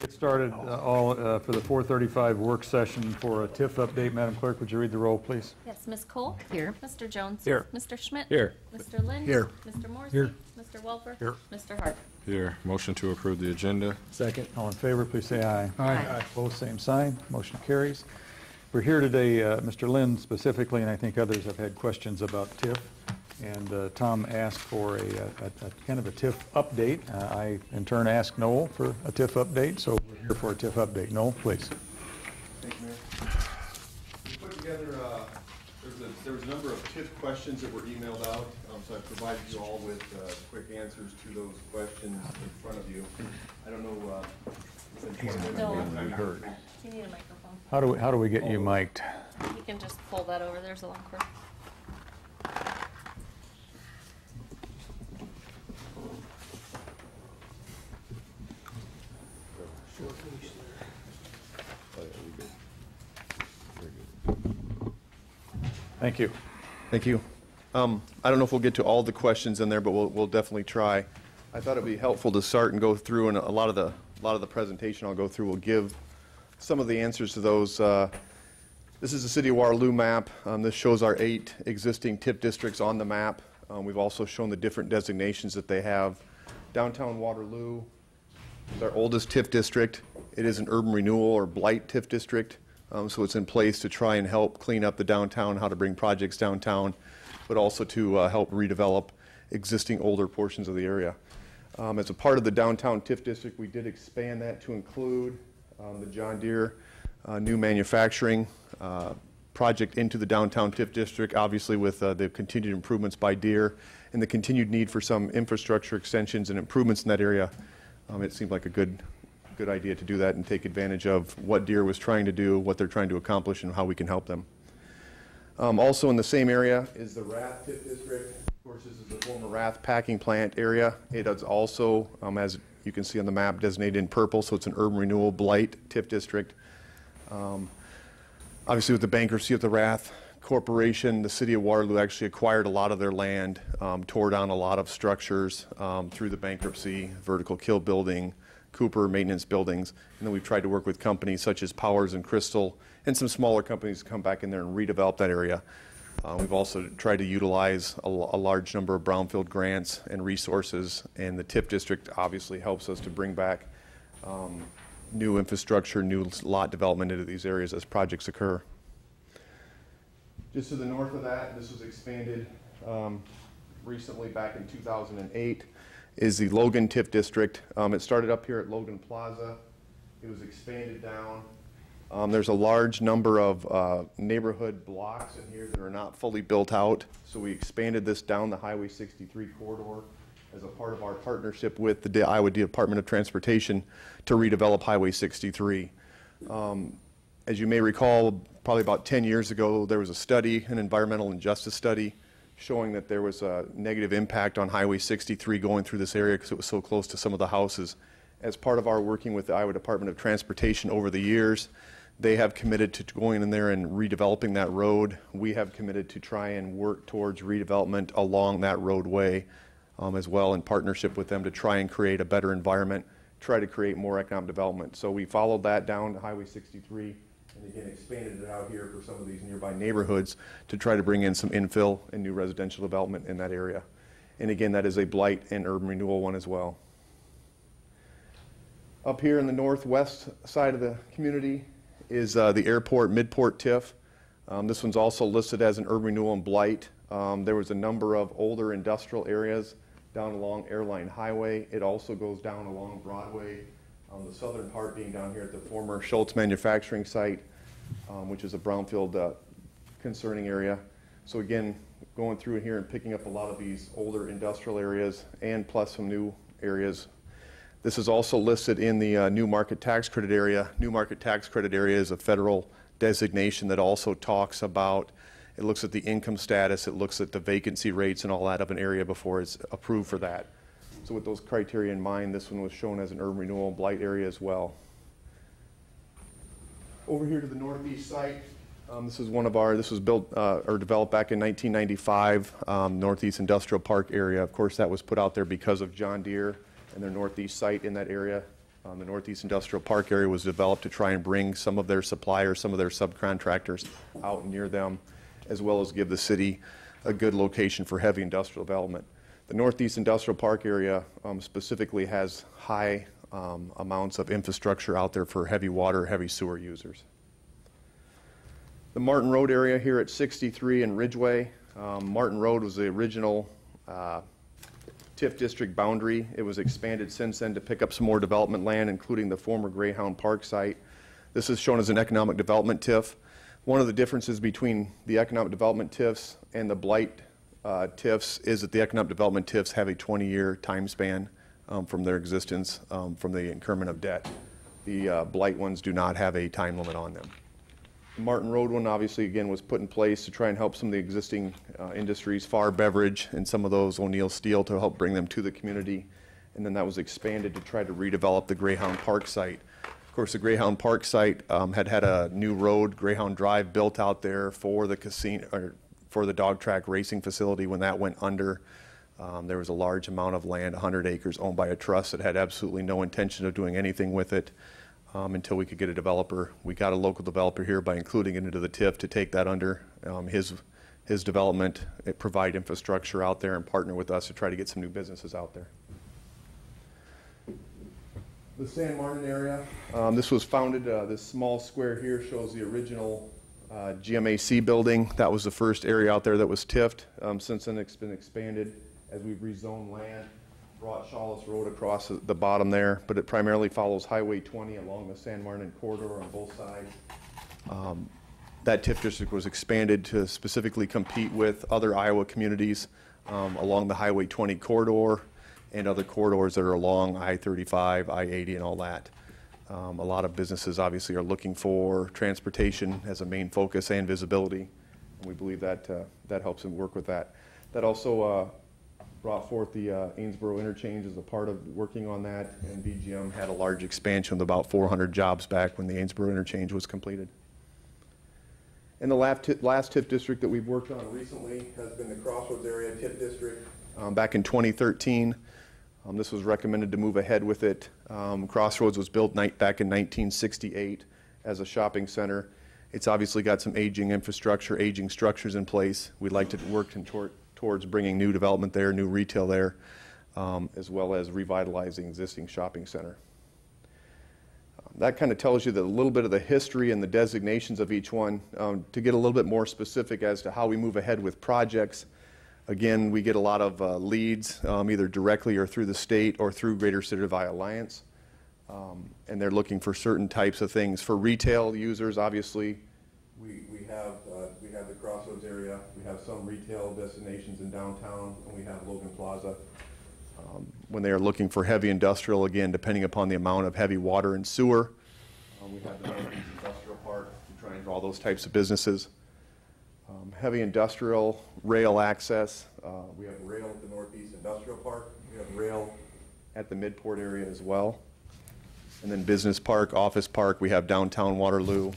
Get started for the 4:35 work session for a TIF update. Madam Clerk, would you read the roll, please? Yes, Ms. Cole? Here. Mr. Jones? Here. Mr. Schmidt? Here. Mr. Lynn? Here. Mr. Morrissey? Here. Mr. Welper? Here. Mr. Hart? Here. Motion to approve the agenda. Second. All in favor, please say aye. Aye. Aye. Both same sign. Motion carries. We're here today, Mr. Lynn specifically, and I think others have had questions about TIF. And Tom asked for a kind of a TIF update. I, in turn, asked Noel for a TIF update, so we're here for a TIF update. Noel, please. Thank you, Mayor. We put together, there was a number of TIF questions that were emailed out, so I provided you all with quick answers to those questions in front of you. I don't know. Heard. You need a microphone. How do we get you mic'd? You can just pull that over. There's a long cord. Thank you. Thank you. I don't know if we'll get to all the questions in there, but we'll definitely try. I thought it'd be helpful to start and go through, and a lot of the presentation I'll go through will give some of the answers to those. This is the City of Waterloo map. This shows our 8 existing TIF districts on the map. We've also shown the different designations that they have. Downtown Waterloo is our oldest TIF district. It is an urban renewal or blight TIF district. So it's in place to try and help clean up the downtown, how to bring projects downtown, but also to help redevelop existing older portions of the area. As a part of the downtown TIF district, we did expand that to include the John Deere new manufacturing project into the downtown TIF district, obviously with the continued improvements by Deere and the continued need for some infrastructure extensions and improvements in that area. It seemed like a good idea to do that and take advantage of what Deere was trying to do, what they're trying to accomplish, and how we can help them. Also in the same area is the Rath TIF district. Of course, this is the former Rath packing plant area. It is also, as you can see on the map, designated in purple, so it's an urban renewal blight TIF district. Obviously, with the bankruptcy of the Rath Corporation, the City of Waterloo actually acquired a lot of their land, tore down a lot of structures through the bankruptcy, vertical kill building, Cooper maintenance buildings, and then we've tried to work with companies such as Powers and Crystal and some smaller companies to come back in there and redevelop that area. We've also tried to utilize a large number of brownfield grants and resources, and the TIF district obviously helps us to bring back new infrastructure, new lot development into these areas as projects occur. Just to the north of that, this was expanded recently back in 2008. Is the Logan TIF district. It started up here at Logan Plaza. It was expanded down. There's a large number of neighborhood blocks in here that are not fully built out, so we expanded this down the Highway 63 corridor as a part of our partnership with the Iowa Department of Transportation to redevelop Highway 63. As you may recall, probably about 10 years ago, there was a study, an environmental injustice study, showing that there was a negative impact on Highway 63 going through this area because it was so close to some of the houses. As part of our working with the Iowa Department of Transportation over the years, they have committed to going in there and redeveloping that road. We have committed to try and work towards redevelopment along that roadway as well, in partnership with them to try and create a better environment, try to create more economic development. So we followed that down to Highway 63. And again, expanded it out here for some of these nearby neighborhoods to try to bring in some infill and new residential development in that area. And again, that is a blight and urban renewal one as well. Up here in the northwest side of the community is the airport Midport TIF. This one's also listed as an urban renewal and blight. There was a number of older industrial areas down along Airline Highway. It also goes down along Broadway, the southern part being down here at the former Schultz manufacturing site, which is a brownfield concerning area. So again, going through here and picking up a lot of these older industrial areas and plus some new areas. This is also listed in the New Market Tax Credit area. New Market Tax Credit area is a federal designation that also talks about, it looks at the income status, it looks at the vacancy rates and all that of an area before it's approved for that. So with those criteria in mind, this one was shown as an urban renewal and blight area as well. Over here to the northeast site, this is one of our, this was built or developed back in 1995, Northeast Industrial Park area. Of course, that was put out there because of John Deere and their northeast site in that area. The Northeast Industrial Park area was developed to try and bring some of their suppliers, some of their subcontractors out near them, as well as give the city a good location for heavy industrial development. The Northeast Industrial Park area specifically has high amounts of infrastructure out there for heavy water, heavy sewer users. The Martin Road area here at 63 and Ridgeway. Martin Road was the original TIF district boundary. It was expanded since then to pick up some more development land, including the former Greyhound Park site. This is shown as an economic development TIF. One of the differences between the economic development TIFs and the blight TIFs is that the economic development TIFs have a 20-year time span from their existence, from the incurment of debt. The blight ones do not have a time limit on them. The Martin Road one, obviously, again, was put in place to try and help some of the existing industries, Far Beverage and some of those, O'Neill Steel, to help bring them to the community. And then that was expanded to try to redevelop the Greyhound Park site. Of course, the Greyhound Park site had a new road, Greyhound Drive, built out there for the casino, or for the dog track racing facility. When that went under, there was a large amount of land, 100 acres, owned by a trust that had absolutely no intention of doing anything with it until we could get a developer. We got a local developer here by including it into the TIF to take that under his development, provide infrastructure out there, and partner with us to try to get some new businesses out there. The San Martin area, this was founded, this small square here shows the original GMAC building. That was the first area out there that was TIF'd. Since then it's been expanded as we've rezoned land, brought Shawless Road across the bottom there, but it primarily follows Highway 20 along the San Martin corridor on both sides. That TIF district was expanded to specifically compete with other Iowa communities along the Highway 20 corridor and other corridors that are along I-35, I-80 and all that. A lot of businesses obviously are looking for transportation as a main focus and visibility, and we believe that that helps them work with that. That also brought forth the Ansborough interchange as a part of working on that, and BGM had a large expansion of about 400 jobs back when the Ansborough interchange was completed. And the last TIF district that we've worked on recently has been the Crossroads area TIF district. Back in 2013, this was recommended to move ahead with it. Crossroads was built back in 1968 as a shopping center. It's obviously got some aging infrastructure, aging structures in place. We'd like to work towards bringing new development there, new retail there, as well as revitalizing existing shopping center. That kind of tells you a little bit of the history and the designations of each one. To get a little bit more specific as to how we move ahead with projects, again, we get a lot of leads, either directly or through the state or through Greater Cedar Valley Alliance, and they're looking for certain types of things. For retail users, obviously, we have the Crossroads area, we have some retail destinations in downtown, and we have Logan Plaza. When they are looking for heavy industrial, again, depending upon the amount of heavy water and sewer, we have the Northeast Industrial Park to try and draw those types of businesses. Heavy industrial, rail access. We have rail at the Northeast Industrial Park. We have rail at the Midport area as well. And then business park, office park. We have downtown Waterloo.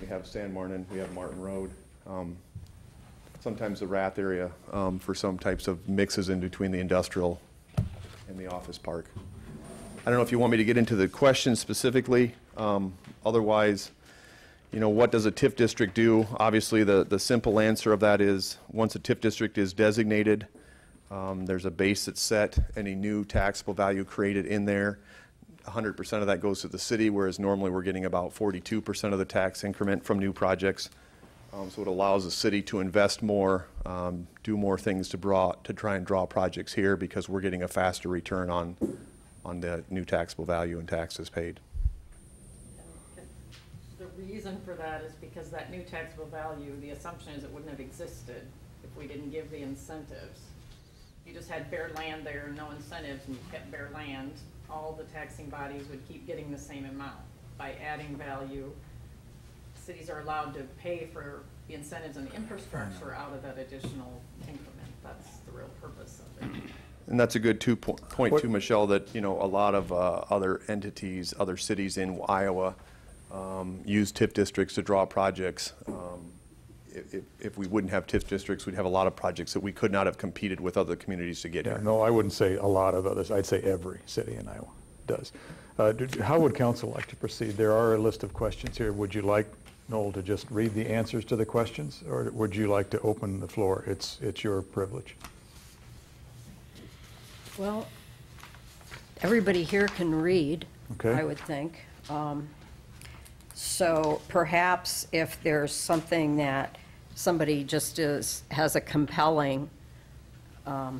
We have San Martin. We have Martin Road. Sometimes the Rath area for some types of mixes in between the industrial and the office park. I don't know if you want me to get into the questions specifically. Otherwise, you know, what does a TIF district do? Obviously, the simple answer of that is once a TIF district is designated, there's a base that's set, any new taxable value created in there. 100% of that goes to the city, whereas normally we're getting about 42% of the tax increment from new projects. So it allows the city to invest more, do more things to try and draw projects here because we're getting a faster return on the new taxable value and taxes paid. The reason for that is because that new taxable value, the assumption is it wouldn't have existed if we didn't give the incentives. You just had bare land there and no incentives, and you kept bare land, all the taxing bodies would keep getting the same amount. By adding value, cities are allowed to pay for the incentives and the infrastructure out of that additional increment. That's the real purpose of it. And that's a good point too, Michelle, that, you know, a lot of other entities, other cities in Iowa use TIF districts to draw projects. If we wouldn't have TIF districts, we'd have a lot of projects that we could not have competed with other communities to get here. No, I wouldn't say a lot of others. I'd say every city in Iowa. does. How would council like to proceed? There are a list of questions here. Would you like, Noel, to just read the answers to the questions, or would you like to open the floor? It's your privilege. Well, everybody here can read, okay. I would think. So perhaps if there's something that somebody just has a compelling, that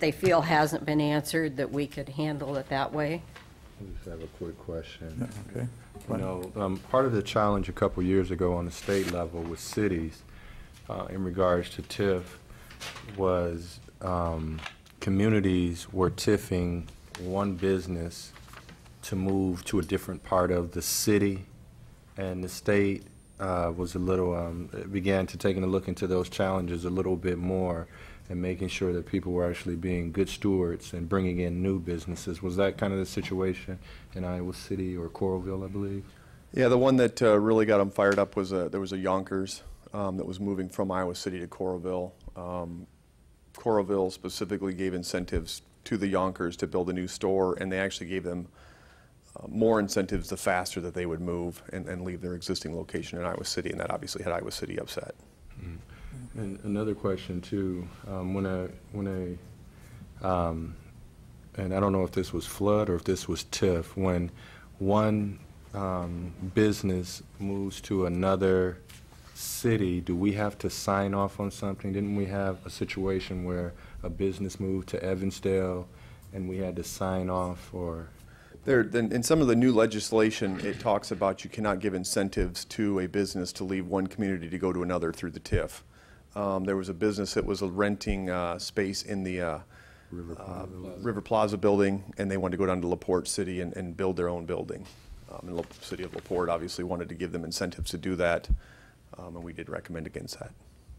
they feel hasn't been answered, that we could handle it that way. I just have a quick question. Okay. You know, part of the challenge a couple years ago on the state level with cities in regards to TIF was communities were TIFing one business to move to a different part of the city, and the state was a little, began to taking a look into those challenges a little bit more and making sure that people were actually being good stewards and bringing in new businesses. Was that kind of the situation in Iowa City or Coralville, I believe? Yeah, the one that really got them fired up was there was a Yonkers that was moving from Iowa City to Coralville. Coralville specifically gave incentives to the Yonkers to build a new store, and they actually gave them more incentives the faster that they would move and leave their existing location in Iowa City, and that obviously had Iowa City upset. Mm-hmm. And another question too, and I don't know if this was flood or if this was TIF, when one business moves to another city, do we have to sign off on something? Didn't we have a situation where a business moved to Evansdale and we had to sign off? Or in some of the new legislation, it talks about you cannot give incentives to a business to leave one community to go to another through the TIF. There was a business that was renting space in the River Plaza building, and they wanted to go down to LaPorte City and build their own building. And the city of LaPorte obviously wanted to give them incentives to do that, and we did recommend against that.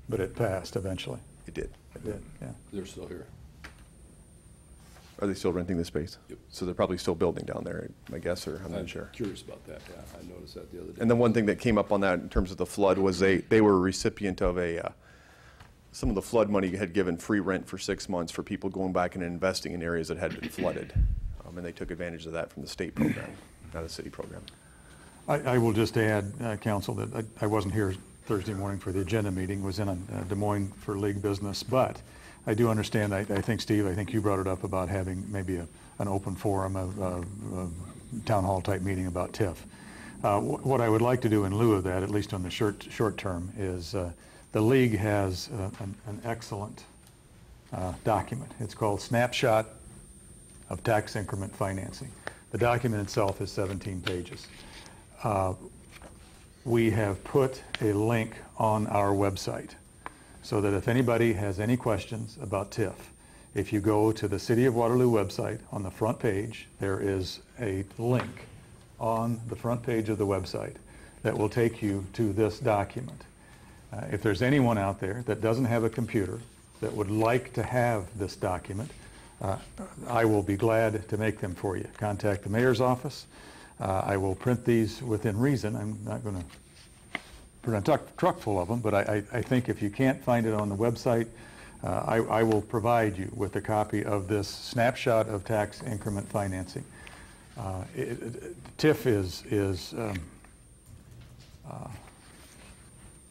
But it passed eventually. It did. It did, yeah. They're still here. Are they still renting the space? Yep. So they're probably still building down there, I guess, or I'm not sure. Curious about that. Yeah, I noticed that the other day. And the one thing that came up on that in terms of the flood was they were a recipient of some of the flood money had given free rent for 6 months for people going back and investing in areas that had been flooded. And they took advantage of that from the state program, not a city program. I will just add, Council, that I wasn't here Thursday morning for the agenda meeting, was in Des Moines for League business, but I do understand, I think, Steve, I think you brought it up about having maybe an open forum, a town hall type meeting about TIF. What I would like to do in lieu of that, at least on the short term, is the League has an excellent document. It's called Snapshot of Tax Increment Financing. The document itself is 17 pages. We have put a link on our website so that if anybody has any questions about TIF, if you go to the City of Waterloo website, on the front page, there is a link on the front page of the website that will take you to this document. If there's anyone out there that doesn't have a computer that would like to have this document, I will be glad to make them for you. Contact the mayor's office. I will print these within reason. I'm not going to print a truck full of them, but I think if you can't find it on the website, I will provide you with a copy of this Snapshot of Tax Increment Financing. TIF is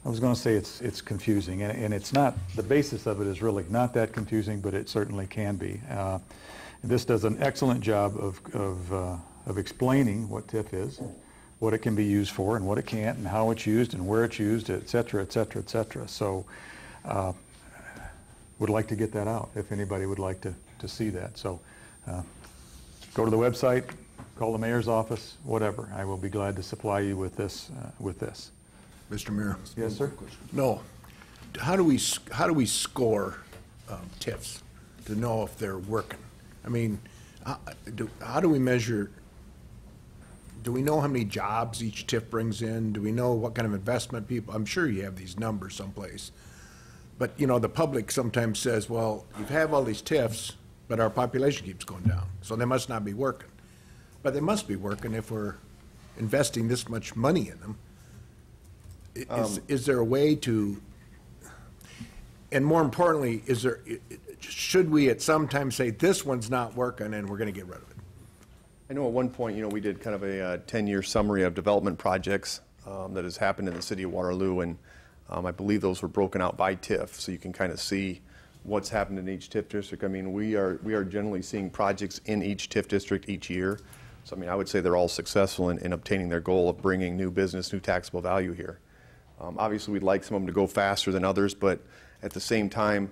I was going to say it's confusing, and it's not, the basis of it is really not that confusing, but it certainly can be. This does an excellent job of explaining what TIF is, what it can be used for, and what it can't, and how it's used, and where it's used, et cetera, et cetera, et cetera. So, would like to get that out if anybody would like to see that. So, go to the website, call the mayor's office, whatever. I will be glad to supply you with this. Mr. Mayor. Yes, sir. No. How do we score TIFs to know if they're working? I mean, how do we measure? Do we know how many jobs each TIF brings in? Do we know what kind of investment people? I'm sure you have these numbers someplace, but you know the public sometimes says, "Well, you have all these TIFs, but our population keeps going down, so they must not be working." But they must be working if we're investing this much money in them. Is there a way to, and more importantly, should we at some time say this one's not working and we're going to get rid of it? I know at one point, you know, we did kind of a 10-year summary of development projects that has happened in the city of Waterloo, and I believe those were broken out by TIF, so you can kind of see what's happened in each TIF district. I mean, we are generally seeing projects in each TIF district each year. So, I mean, I would say they're all successful in obtaining their goal of bringing new business, new taxable value here. Obviously, we'd like some of them to go faster than others, but at the same time,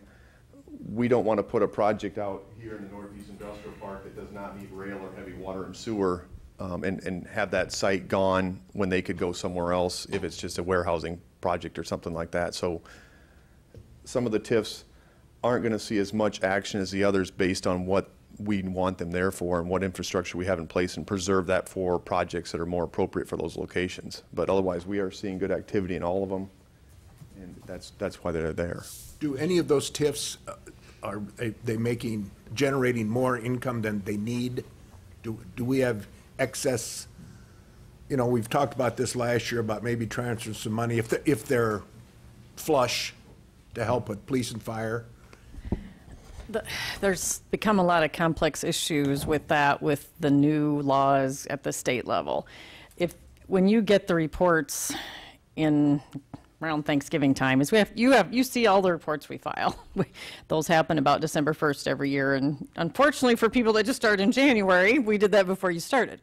we don't want to put a project out here in the Northeast Industrial Park that does not need rail or heavy water and sewer and have that site gone when they could go somewhere else if it's just a warehousing project or something like that. So some of the TIFs aren't going to see as much action as the others based on what we want them there for and what infrastructure we have in place, and preserve that for projects that are more appropriate for those locations. But otherwise, we are seeing good activity in all of them, and that's why they're there. Do any of those TIFs, are they generating more income than they need? Do we have excess? You know, we've talked about this last year about maybe transferring some money if they're flush to help with police and fire. There's become a lot of complex issues with that, with the new laws at the state level. When you get the reports in around Thanksgiving time, you see all the reports we file. Those happen about December 1st every year, and unfortunately for people that just start in January, we did that before you started.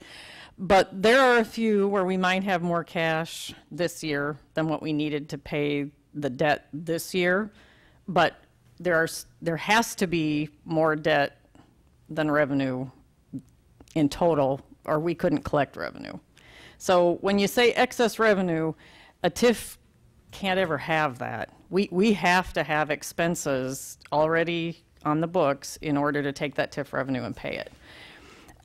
But there are a few where we might have more cash this year than what we needed to pay the debt this year, but there has to be more debt than revenue in total, or we couldn't collect revenue. So when you say excess revenue, a TIF can't ever have that. We have to have expenses already on the books in order to take that TIF revenue and pay it.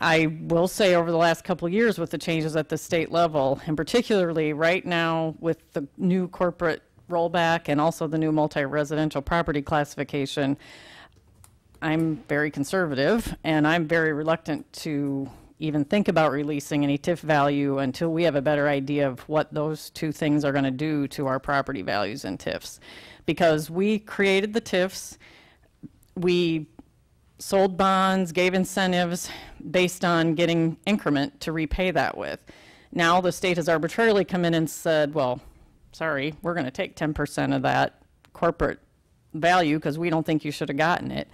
I will say over the last couple of years with the changes at the state level, and particularly right now with the new corporate rollback and also the new multi-residential property classification, I'm very conservative and I'm very reluctant to even think about releasing any TIF value until we have a better idea of what those two things are going to do to our property values in TIFs. Because we created the TIFs, we sold bonds, gave incentives based on getting increment to repay that with. Now the state has arbitrarily come in and said, well, sorry, we're going to take 10% of that corporate value because we don't think you should have gotten it.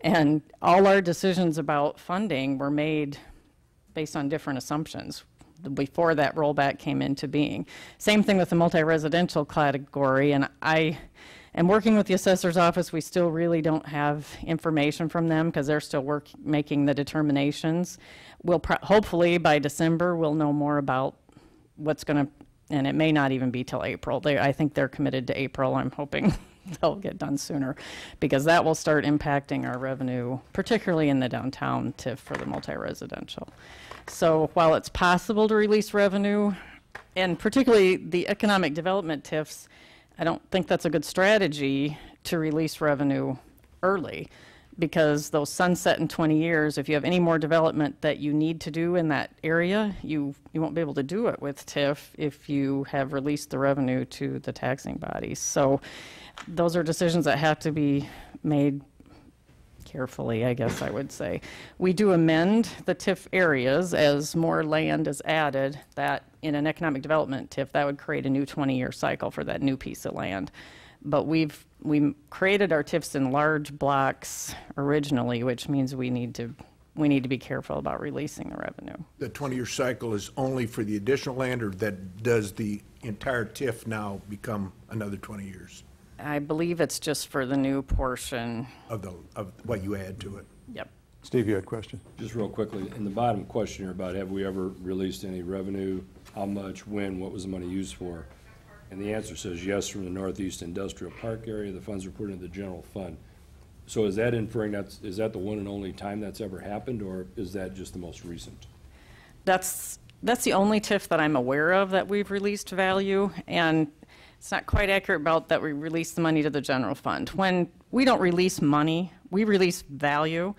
And all our decisions about funding were made based on different assumptions before that rollback came into being. Same thing with the multi-residential category, and I am working with the assessor's office. We still really don't have information from them because they're still making the determinations. We'll hopefully by December we'll know more about what's going to, and it may not even be till April. I think they're committed to April. I'm hoping they'll get done sooner because that will start impacting our revenue, particularly in the downtown TIF for the multi-residential. So while it's possible to release revenue, and particularly the economic development TIFs, I don't think that's a good strategy to release revenue early, because those sunset in 20 years, if you have any more development that you need to do in that area, you won't be able to do it with TIF if you have released the revenue to the taxing bodies. So those are decisions that have to be made carefully, I guess I would say. We do amend the TIF areas as more land is added, that in an economic development TIF, that would create a new 20-year cycle for that new piece of land. But we created our TIFs in large blocks originally, which means we need to be careful about releasing the revenue. The 20-year cycle is only for the additional land, or that does the entire TIF now become another 20 years? I believe it's just for the new portion of what you add to it. Yep. Steve, you had a question. Just real quickly, in the bottom question here about have we ever released any revenue, how much, when, what was the money used for? And the answer says yes from the Northeast Industrial Park area. The funds reported to the general fund. So is that inferring is that the one and only time that's ever happened, or is that just the most recent? That's the only TIF that I'm aware of that we've released value, and it's not quite accurate about that we release the money to the general fund. When we don't release money, we release value.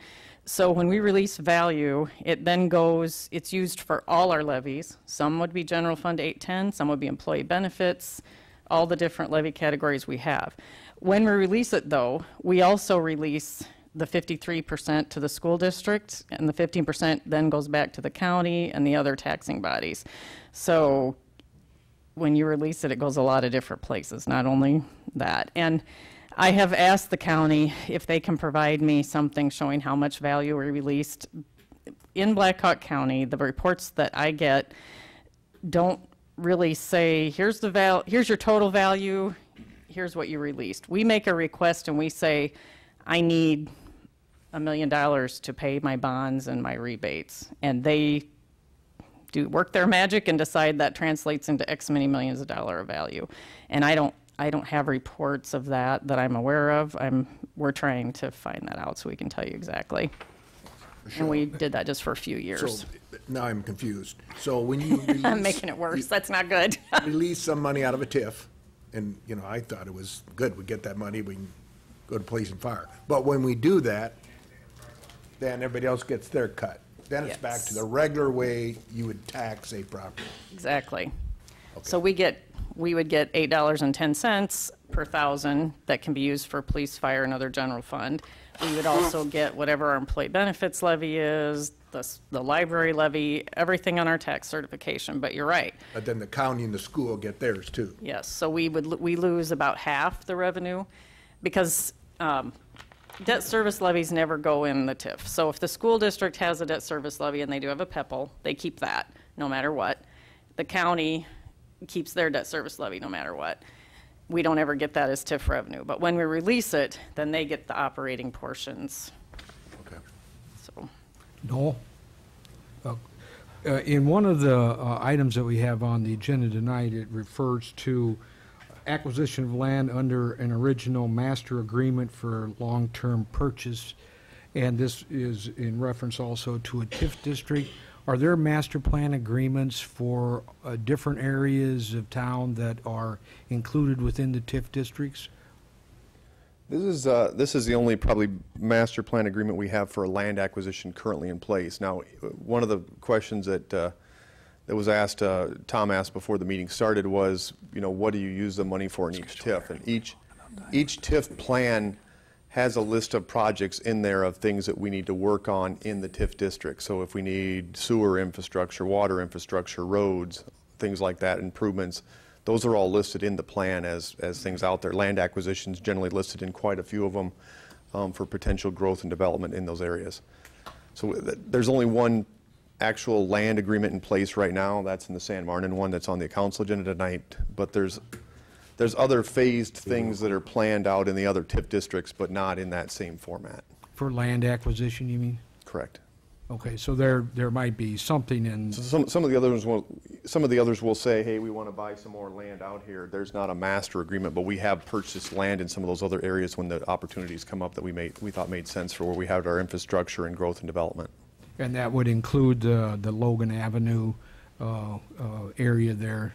So when we release value, it then goes, it's used for all our levies. Some would be General Fund 810, some would be employee benefits, all the different levy categories we have. When we release it though, we also release the 53% to the school districts, and the 15% then goes back to the county and the other taxing bodies. So when you release it, it goes a lot of different places, not only that. And I have asked the county if they can provide me something showing how much value we released. In Blackhawk County, the reports that I get don't really say, here's the here's your total value, here's what you released. We make a request and we say, I need $1 million to pay my bonds and my rebates, and they do work their magic and decide that translates into X many millions of dollars of value. And I don't have reports of that that I'm aware of. We're trying to find that out so we can tell you exactly. Sure. And we did that just for a few years. So, now I'm confused. So when you release, I'm making it worse. That's not good. Release some money out of a TIF, and you know, I thought it was good. We get that money, we can go to police and fire. But when we do that, then everybody else gets their cut. Then it's back to the regular way you would tax a property. Exactly. Okay. So we would get $8.10 per thousand that can be used for police, fire, and other general fund. We would also get whatever our employee benefits levy is, the library levy, everything on our tax certification. But you're right. But then the county and the school get theirs too. Yes. So we lose about half the revenue, because debt service levies never go in the TIF. So if the school district has a debt service levy and they do have a PEPL, they keep that no matter what. The county keeps their debt service levy no matter what. We don't ever get that as TIF revenue, but when we release it, then they get the operating portions. Okay. So. Noel? In one of the items that we have on the agenda tonight, it refers to acquisition of land under an original master agreement for long-term purchase, and this is in reference also to a TIF district. Are there master plan agreements for different areas of town that are included within the TIF districts? This is the only probably master plan agreement we have for a land acquisition currently in place. Now, one of the questions that Tom asked before the meeting started was, you know, what do you use the money for in each TIF? And each TIF plan has a list of projects in there of things that we need to work on in the TIF district. So if we need sewer infrastructure, water infrastructure, roads, things like that, improvements, those are all listed in the plan as things out there. Land acquisitions generally listed in quite a few of them for potential growth and development in those areas. So there's only one actual land agreement in place right now. That's in the San Martin one that's on the council agenda tonight, but there's other phased things that are planned out in the other TIF districts, but not in that same format. For land acquisition, you mean? Correct. Okay, so there might be something in. So some of the others will say, hey, we want to buy some more land out here. There's not a master agreement, but we have purchased land in some of those other areas when the opportunities come up that we thought made sense for where we had our infrastructure and growth and development. And that would include the Logan Avenue area there.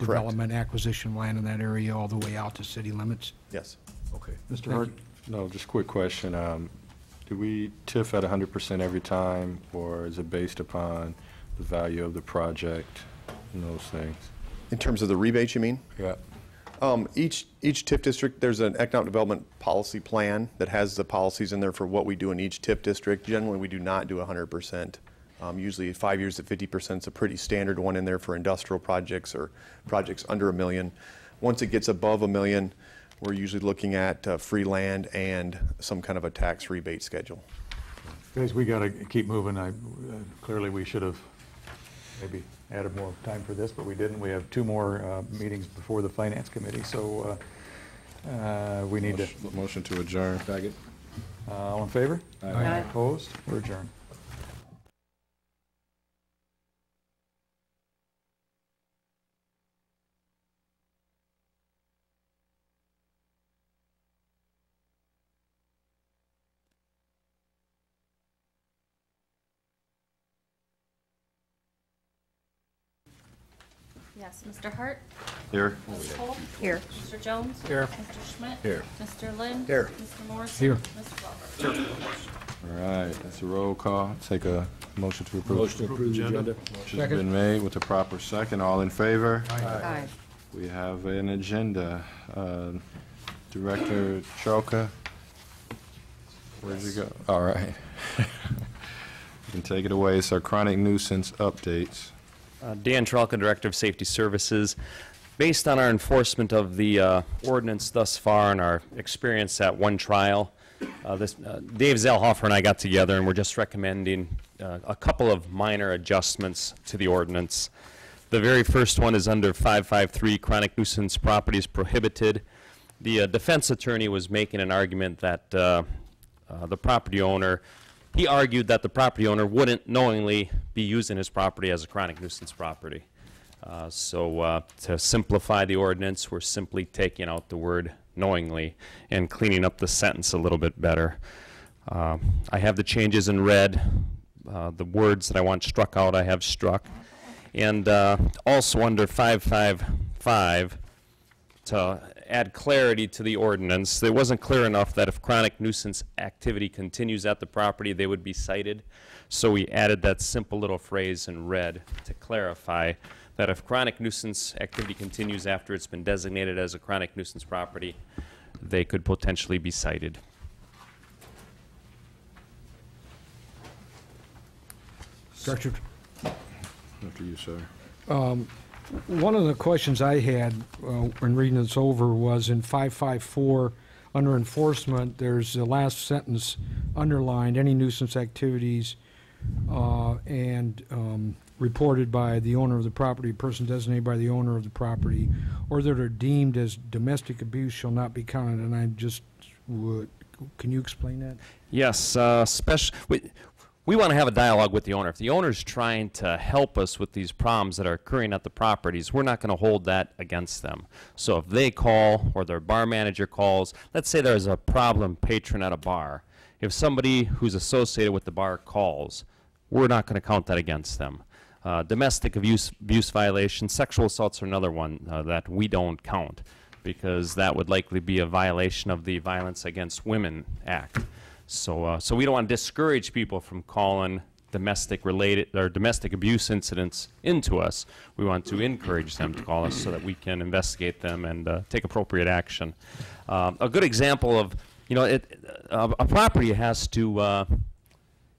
Development, acquisition land in that area all the way out to city limits? Yes. Okay. Mr. Hart? No, just a quick question. Do we TIF at 100% every time, or is it based upon the value of the project and those things? In terms of the rebates, you mean? Yeah. Each TIF district, there's an economic development policy plan that has the policies in there for what we do in each TIF district. Generally, we do not do 100%. Usually 5 years at 50% is a pretty standard one in there for industrial projects or projects under $1 million. Once it gets above $1 million, we're usually looking at free land and some kind of a tax rebate schedule. Guys, we got to keep moving. Clearly we should have maybe added more time for this, but we didn't. We have two more meetings before the Finance Committee, so we need to... Motion to adjourn. Second. All in favor? Aye. Aye. Opposed? We're adjourned. Yes, Mr. Hart? Here. Ms. Cole? Here. Mr. Jones? Here. Mr. Schmidt? Here. Mr. Lynn? Here. Mr. Morrison? Here. Mr. Glover? Here. All right, that's a roll call. Take a motion to approve. Motion to approve the agenda. Motion has been made with the proper second. All in favor? Aye. Aye. We have an agenda. Director Chalka, Where'd you go? All right. You can take it away. It's our chronic nuisance updates. Dan Trelka, Director of Safety Services. Based on our enforcement of the ordinance thus far and our experience at one trial, Dave Zellhofer and I got together, and we're just recommending a couple of minor adjustments to the ordinance. The very first one is under 553, chronic nuisance properties prohibited. The defense attorney was making an argument that the property owner, he argued that the property owner wouldn't knowingly be using his property as a chronic nuisance property. So to simplify the ordinance, we're simply taking out the word knowingly and cleaning up the sentence a little bit better. I have the changes in red. The words that I want struck out, I have struck. And also under 555, to add clarity to the ordinance, it wasn't clear enough that if chronic nuisance activity continues at the property, they would be cited. So we added that simple little phrase in red to clarify that if chronic nuisance activity continues after it's been designated as a chronic nuisance property, they could potentially be cited. Director. After you, sir. One of the questions I had when reading this over was in 554, under enforcement, there's the last sentence underlined, any nuisance activities reported by the owner of the property, person designated by the owner of the property, or that are deemed as domestic abuse shall not be counted. And I just would, can you explain that? Yes, we want to have a dialogue with the owner. If the owner's trying to help us with these problems that are occurring at the properties, we're not going to hold that against them. So if they call or their bar manager calls, let's say there's a problem patron at a bar. If somebody who's associated with the bar calls, we're not going to count that against them. Domestic abuse violations, sexual assaults are another one that we don't count because that would likely be a violation of the Violence Against Women Act. So we don't want to discourage people from calling domestic abuse incidents into us. We want to encourage them to call us so that we can investigate them and take appropriate action. A good example of, you know, a property has to.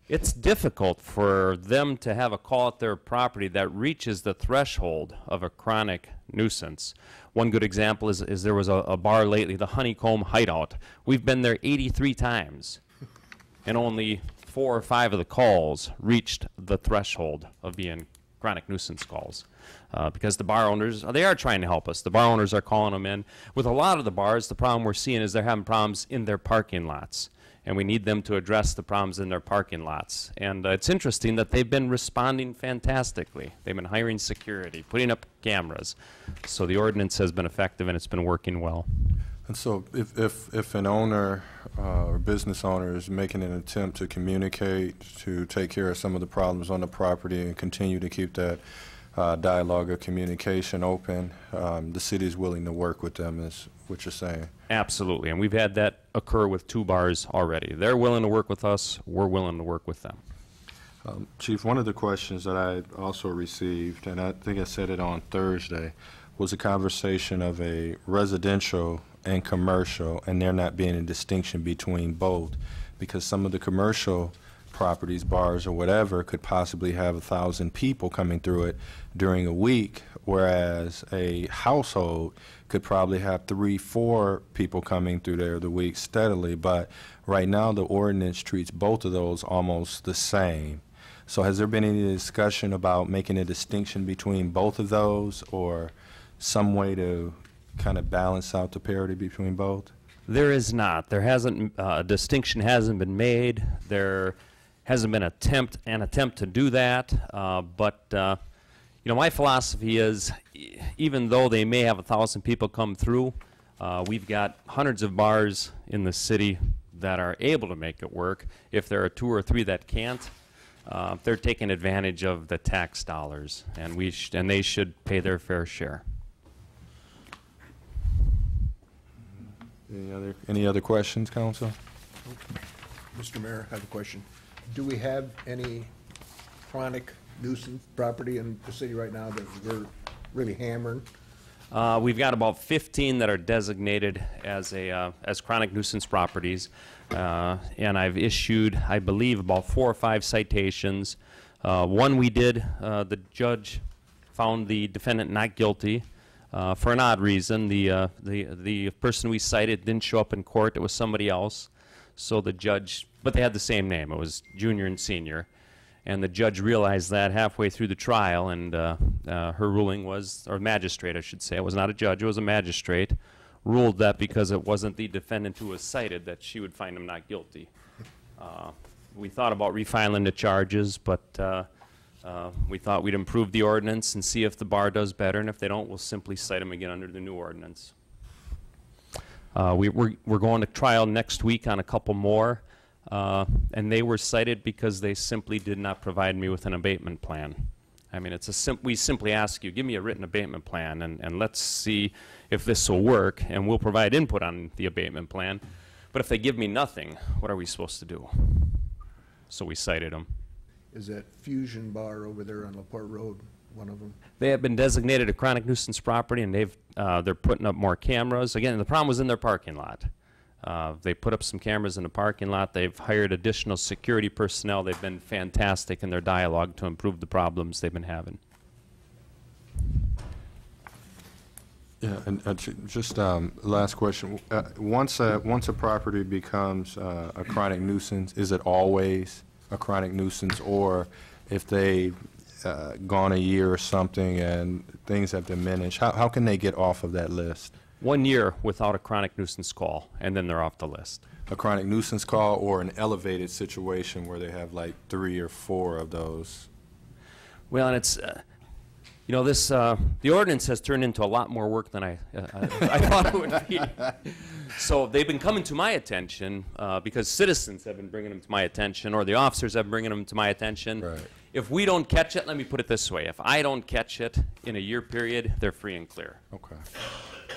It's difficult for them to have a call at their property that reaches the threshold of a chronic nuisance. One good example is there was a bar lately, the Honeycomb Hideout. We've been there 83 times, and only 4 or 5 of the calls reached the threshold of being chronic nuisance calls because the bar owners, they are trying to help us. The bar owners are calling them in. With a lot of the bars, the problem we're seeing is they're having problems in their parking lots. And we need them to address the problems in their parking lots. And it's interesting that they've been responding fantastically. They've been hiring security, putting up cameras. So the ordinance has been effective and it's been working well. And so if an owner or business owner is making an attempt to communicate, to take care of some of the problems on the property and continue to keep that dialogue or communication open, the city is willing to work with them, is what you're saying. Absolutely, and we've had that occur with 2 bars already. They're willing to work with us, we're willing to work with them. Chief, one of the questions that I also received, and I think I said it on Thursday, was a conversation of a residential and commercial, and there not being a distinction between both, because some of the commercial properties, bars, or whatever, could possibly have 1,000 people coming through it during a week, whereas a household could probably have 3, 4 people coming through there the week steadily. But right now, the ordinance treats both of those almost the same. So has there been any discussion about making a distinction between both of those or some way to kind of balance out the parity between both? There is not. There hasn't, a distinction hasn't been made. There hasn't been an attempt to do that, but you know, my philosophy is, even though they may have 1,000 people come through, we've got hundreds of bars in the city that are able to make it work. If there are 2 or 3 that can't, they're taking advantage of the tax dollars, and they should pay their fair share. Any other questions, Council? Mr. Mayor, I have a question. Do we have any chronic nuisance property in the city right now that we're really hammering? We've got about 15 that are designated as chronic nuisance properties, and I've issued, I believe, about 4 or 5 citations. One we did, the judge found the defendant not guilty for an odd reason. The person we cited didn't show up in court. It was somebody else. So the judge, but they had the same name. It was junior and senior. And the judge realized that halfway through the trial, and her ruling was, or magistrate I should say, it was not a judge, it was a magistrate, ruled that because it wasn't the defendant who was cited that she would find him not guilty. We thought about refiling the charges, but we thought we'd improve the ordinance and see if the bar does better, and if they don't, we'll simply cite them again under the new ordinance. We're going to trial next week on a couple more. And they were cited because they simply did not provide me with an abatement plan. I mean, it's a we simply ask you, give me a written abatement plan, and let's see if this will work, and we'll provide input on the abatement plan. But if they give me nothing, what are we supposed to do? So we cited them. Is that Fusion Bar over there on LaPorte Road one of them? They have been designated a chronic nuisance property, and they've, they're putting up more cameras. Again, the problem was in their parking lot. They put up some cameras in the parking lot. They've hired additional security personnel. They've been fantastic in their dialogue to improve the problems they've been having. Yeah, and just last question. Once a property becomes a chronic nuisance, is it always a chronic nuisance, or if they've gone a year or something and things have diminished, how can they get off of that list? 1 year without a chronic nuisance call, and then they're off the list. A chronic nuisance call, or an elevated situation where they have like 3 or 4 of those. Well, and it's, you know, this the ordinance has turned into a lot more work than I thought it would be. So they've been coming to my attention because citizens have been bringing them to my attention, or the officers have been bringing them to my attention. Right. If we don't catch it, let me put it this way: if I don't catch it in a year period, they're free and clear. Okay.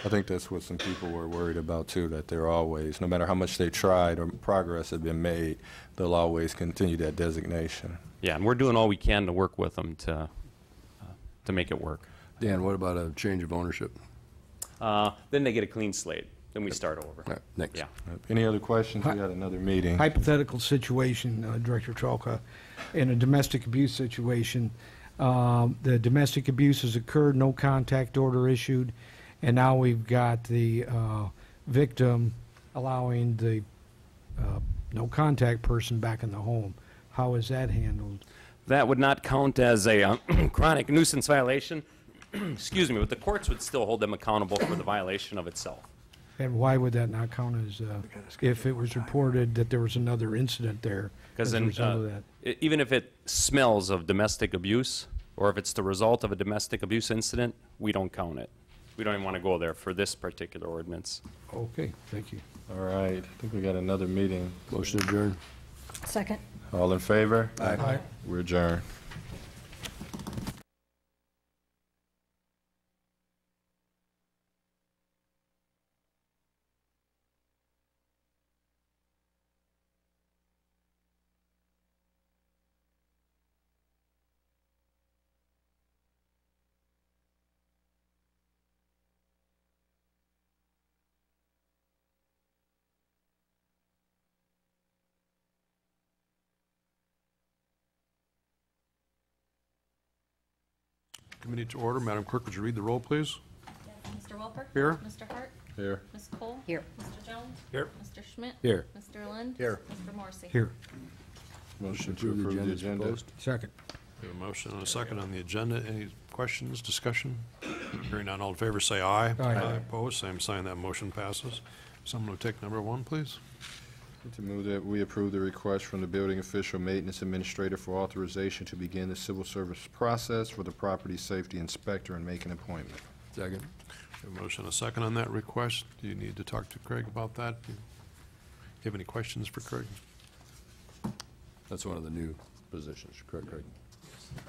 I think that's what some people were worried about too, that they're always, no matter how much they tried or progress had been made, they'll always continue that designation. Yeah, and we're doing all we can to work with them to make it work. Dan, what about a change of ownership? Then they get a clean slate. Then we start over. Right, next. Yeah. Any other questions? We got another meeting. Hypothetical situation, Director Trolka, in a domestic abuse situation. The domestic abuse has occurred, no contact order issued. And now we've got the victim allowing the no-contact person back in the home. How is that handled? That would not count as a chronic nuisance violation. Excuse me, but the courts would still hold them accountable for the violation of itself. And why would that not count as if it was reported that there was another incident there? Because even if it smells of domestic abuse, or if it's the result of a domestic abuse incident, we don't count it. We don't even want to go there for this particular ordinance. Okay, thank you. All right, I think we got another meeting. Motion to adjourn. Second. All in favor? Aye. Aye. We're adjourned. Committee to order. Madam Clerk, would you read the roll, please? Yes. Mr. Welper? Here. Mr. Hart? Here. Ms. Cole? Here. Mr. Jones? Here. Mr. Schmidt? Here. Mr. Lind? Here. Mr. Morrissey? Here. Motion to approve the agenda. Second. We have a motion and a second on the agenda. Any questions, discussion? Hearing none, all in favor say aye. Aye. Aye. Opposed, same sign. That motion passes. Someone will take number 1, please. To move that we approve the request from the building official maintenance administrator for authorization to begin the civil service process for the property safety inspector and make an appointment. Second. A motion and a second on that request. Do you need to talk to Craig about that? Do you have any questions for Craig? That's one of the new positions, correct, Craig? Yes.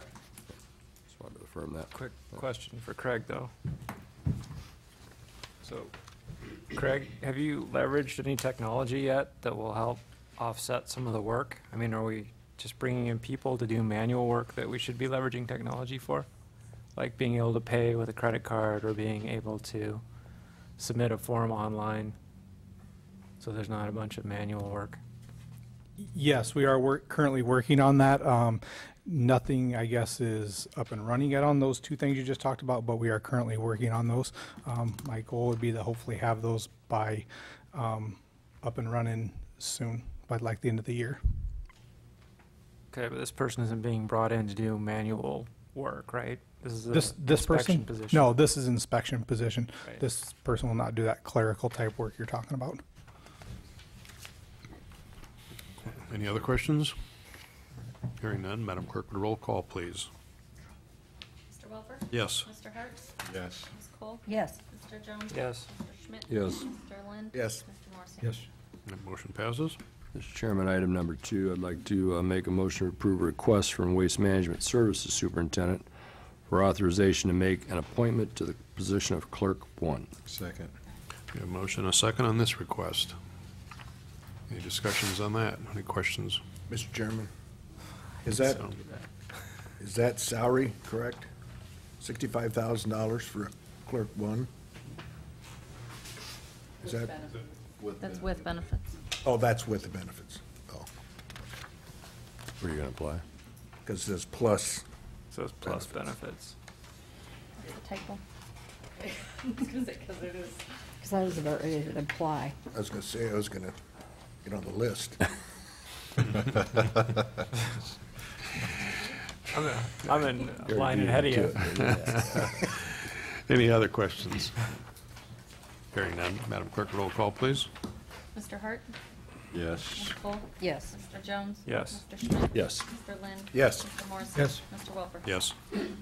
Just wanted to affirm that. Quick question for Craig, though. So, Craig, have you leveraged any technology yet that will help offset some of the work? I mean, are we just bringing in people to do manual work that we should be leveraging technology for? like being able to pay with a credit card or being able to submit a form online, so there's not a bunch of manual work. Yes, we are currently working on that. Nothing, I guess, is up and running yet on those two things you just talked about, but we are currently working on those. My goal would be to hopefully have those by up and running soon, by like the end of the year. Okay, but this person isn't being brought in to do manual work, right? This is this person? Position. No, this is inspection position. Right. This person will not do that clerical type work you're talking about. Any other questions? Hearing none, Madam Clerk, would roll call, please. Mr. Welper? Yes. Mr. Hartz? Yes. Ms. Cole? Yes. Mr. Jones? Yes. Mr. Schmidt? Yes. Mr. Lynn? Yes. Mr. Morrison? Yes. That motion passes. Mr. Chairman, item number 2, I'd like to make a motion to approve a request from Waste Management Services Superintendent for authorization to make an appointment to the position of Clerk 1. Second. We have a motion and a second on this request. Any discussions on that? Any questions? Mr. Chairman, is that salary correct? $65,000 for Clerk 1? Is that with that's benefits. With benefits? Oh, that's with the benefits. Oh. Where are you going to apply? Because it says plus. So it's plus benefits. Is it typo? Because it is. Because I was about ready to apply. I was going to say I was going to get on the list. I'm in line and ahead of you. Any other questions? Hearing none, Madam Clerk, roll call, please. Mr. Hart? Yes. Ms. Cole? Yes. Mr. Jones? Yes. Mr. Schmidt? Yes. Mr. Lynn? Yes. Mr. Morrison? Yes. Mr. Welper? Yes.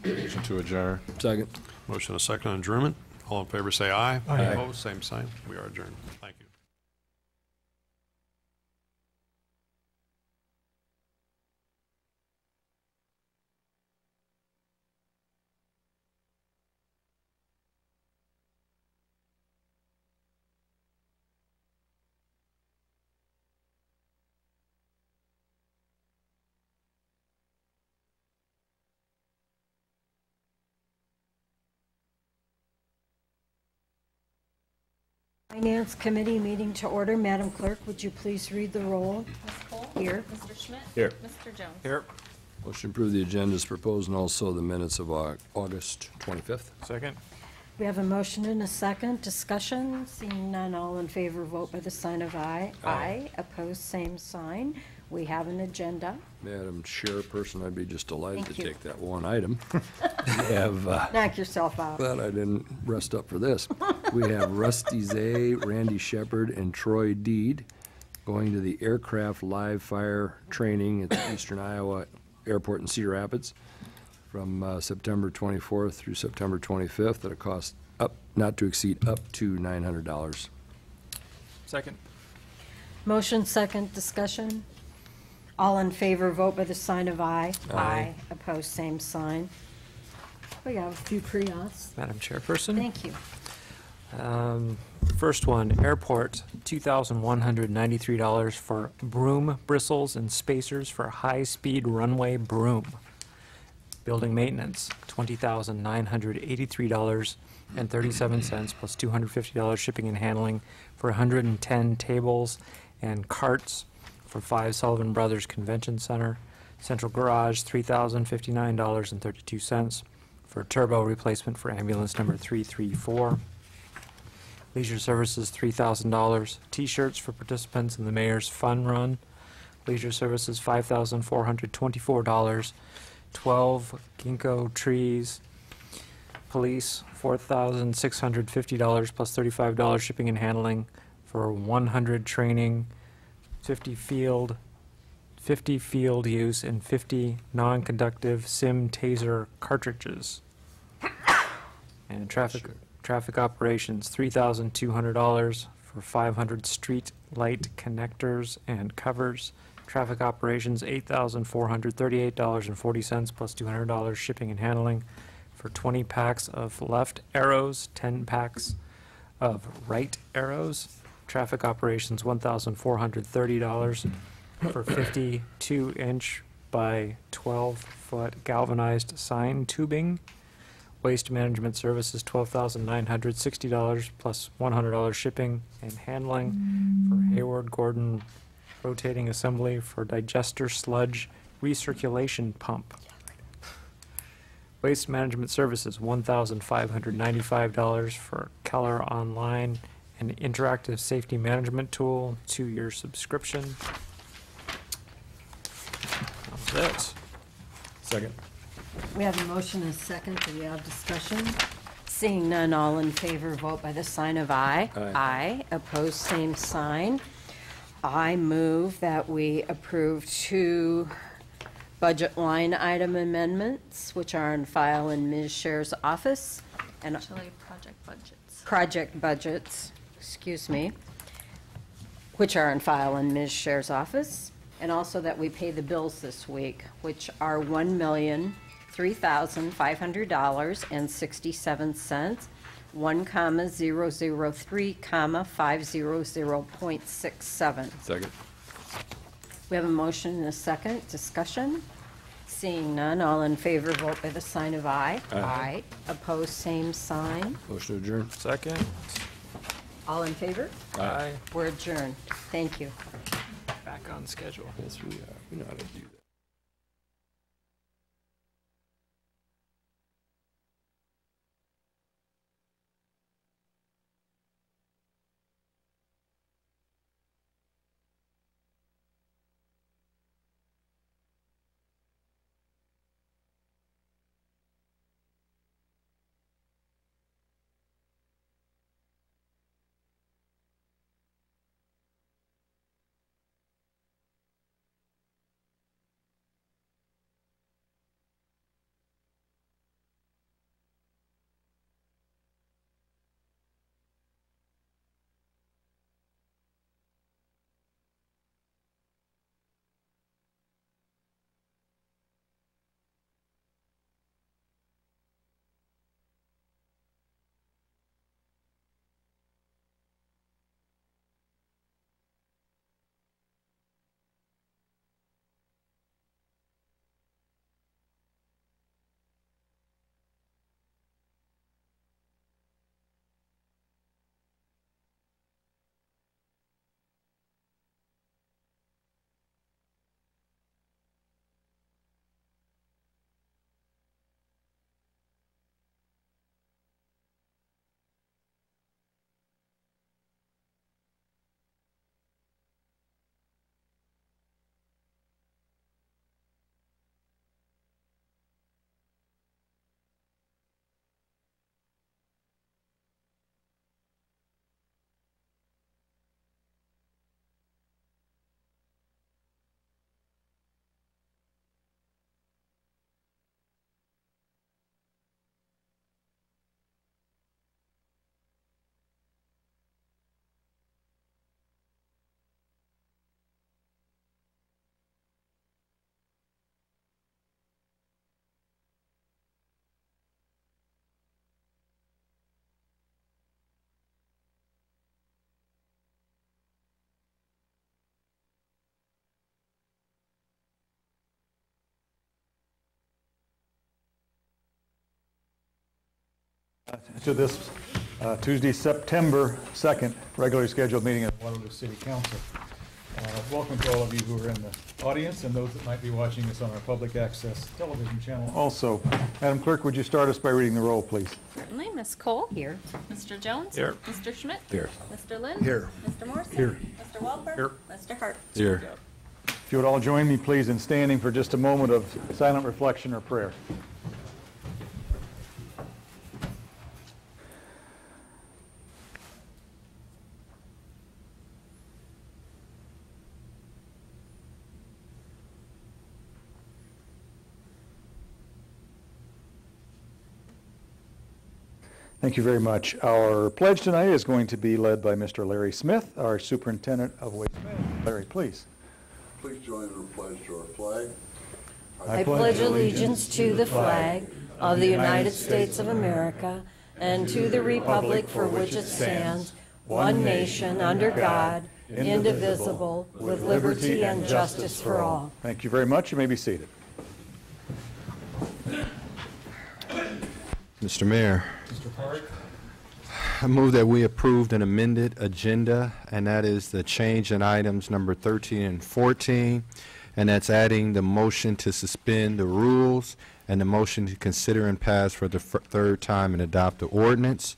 Motion to adjourn. Second. Motion a second on adjournment. All in favor say aye. Aye. Opposed, same sign. We are adjourned. Thank you. Finance Committee meeting to order. Madam Clerk, would you please read the roll? Ms. Cole? Here. Mr. Schmidt? Here. Mr. Jones? Here. Motion to approve the agenda is proposed and also the minutes of August 25th. Second. We have a motion and a second. Discussion? Seeing none, all in favor, vote by the sign of aye. Aye. Aye. Opposed, same sign. We have an agenda. Madam Chairperson, I'd be just delighted to take that one item. Knock yourself out. Glad I didn't rest up for this. We have Rusty Zay, Randy Shepard, and Troy Deed going to the aircraft live fire training at the Eastern Iowa Airport in Cedar Rapids from September 24th through September 25th at a cost not to exceed up to $900. Second. Motion, second. Discussion. All in favor, vote by the sign of aye. Aye. Aye. Opposed, same sign. We have a few pre-auths. Madam Chairperson. Thank you. First one, airport, $2,193 for broom bristles and spacers for high-speed runway broom. Building maintenance, $20,983.37 plus $250 shipping and handling for 110 tables and carts for 5 Sullivan Brothers Convention Center. Central garage, $3,059.32 for turbo replacement for ambulance number 334. Leisure services, $3,000. T-shirts for participants in the mayor's fun run. Leisure services, $5,424. 12 ginkgo trees. Police, $4,650 plus $35 shipping and handling for 100 training, 50 field use, and 50 non-conductive SIM taser cartridges. And traffic operations, $3,200 for 500 street light connectors and covers. Traffic operations, $8,438.40 plus $200 shipping and handling for 20 packs of left arrows, 10 packs of right arrows. Traffic operations, $1,430 for 52-inch by 12-foot galvanized sign tubing. Waste management services, $12,960 plus $100 shipping and handling for Hayward Gordon rotating assembly for digester sludge recirculation pump. Waste management services, $1,595 for Keller Online and interactive safety management tool, 2-year subscription. How's that? Second. We have a motion and a second. Do we have discussion? Seeing none, all in favor, vote by the sign of aye. Aye. Aye. Opposed, same sign. I move that we approve 2 budget line item amendments, which are on file in Ms. Scher's office. And actually, project budgets. Project budgets, excuse me, which are on file in Ms. Scher's office. And also that we pay the bills this week, which are $1,003,500.67, 1,003,500.67. Second. We have a motion and a second. Discussion? Seeing none, all in favor, vote by the sign of aye. Aye. Aye. Opposed, same sign. Motion to adjourn. Second. All in favor? Aye. We're adjourned. Thank you. Back on schedule. Yes, we are. We know how to do that. To this Tuesday, September 2nd, regularly scheduled meeting of the Waterloo City Council. Welcome to all of you who are in the audience and those that might be watching us on our public access television channel. Also, Madam Clerk, would you start us by reading the roll, please? Certainly. Ms. Cole? Here. Mr. Jones? Here. Mr. Schmidt? Here. Mr. Lynn? Here. Mr. Morrison? Here. Mr. Walper? Here. Mr. Hart? Here. If you would all join me, please, in standing for just a moment of silent reflection or prayer. Thank you very much. Our pledge tonight is going to be led by Mr. Larry Smith, our Superintendent of Waste Management. Larry, please. Please join in the pledge to our flag. I pledge allegiance to the flag of the United States of America and to the republic for which it stands, one nation under God, indivisible, with liberty and justice for all. Thank you very much. You may be seated. Mr. Mayor. Mr. Park. I move that we approved an amended agenda, and that is the change in items number 13 and 14, and that's adding the motion to suspend the rules and the motion to consider and pass for the third time and adopt the ordinance.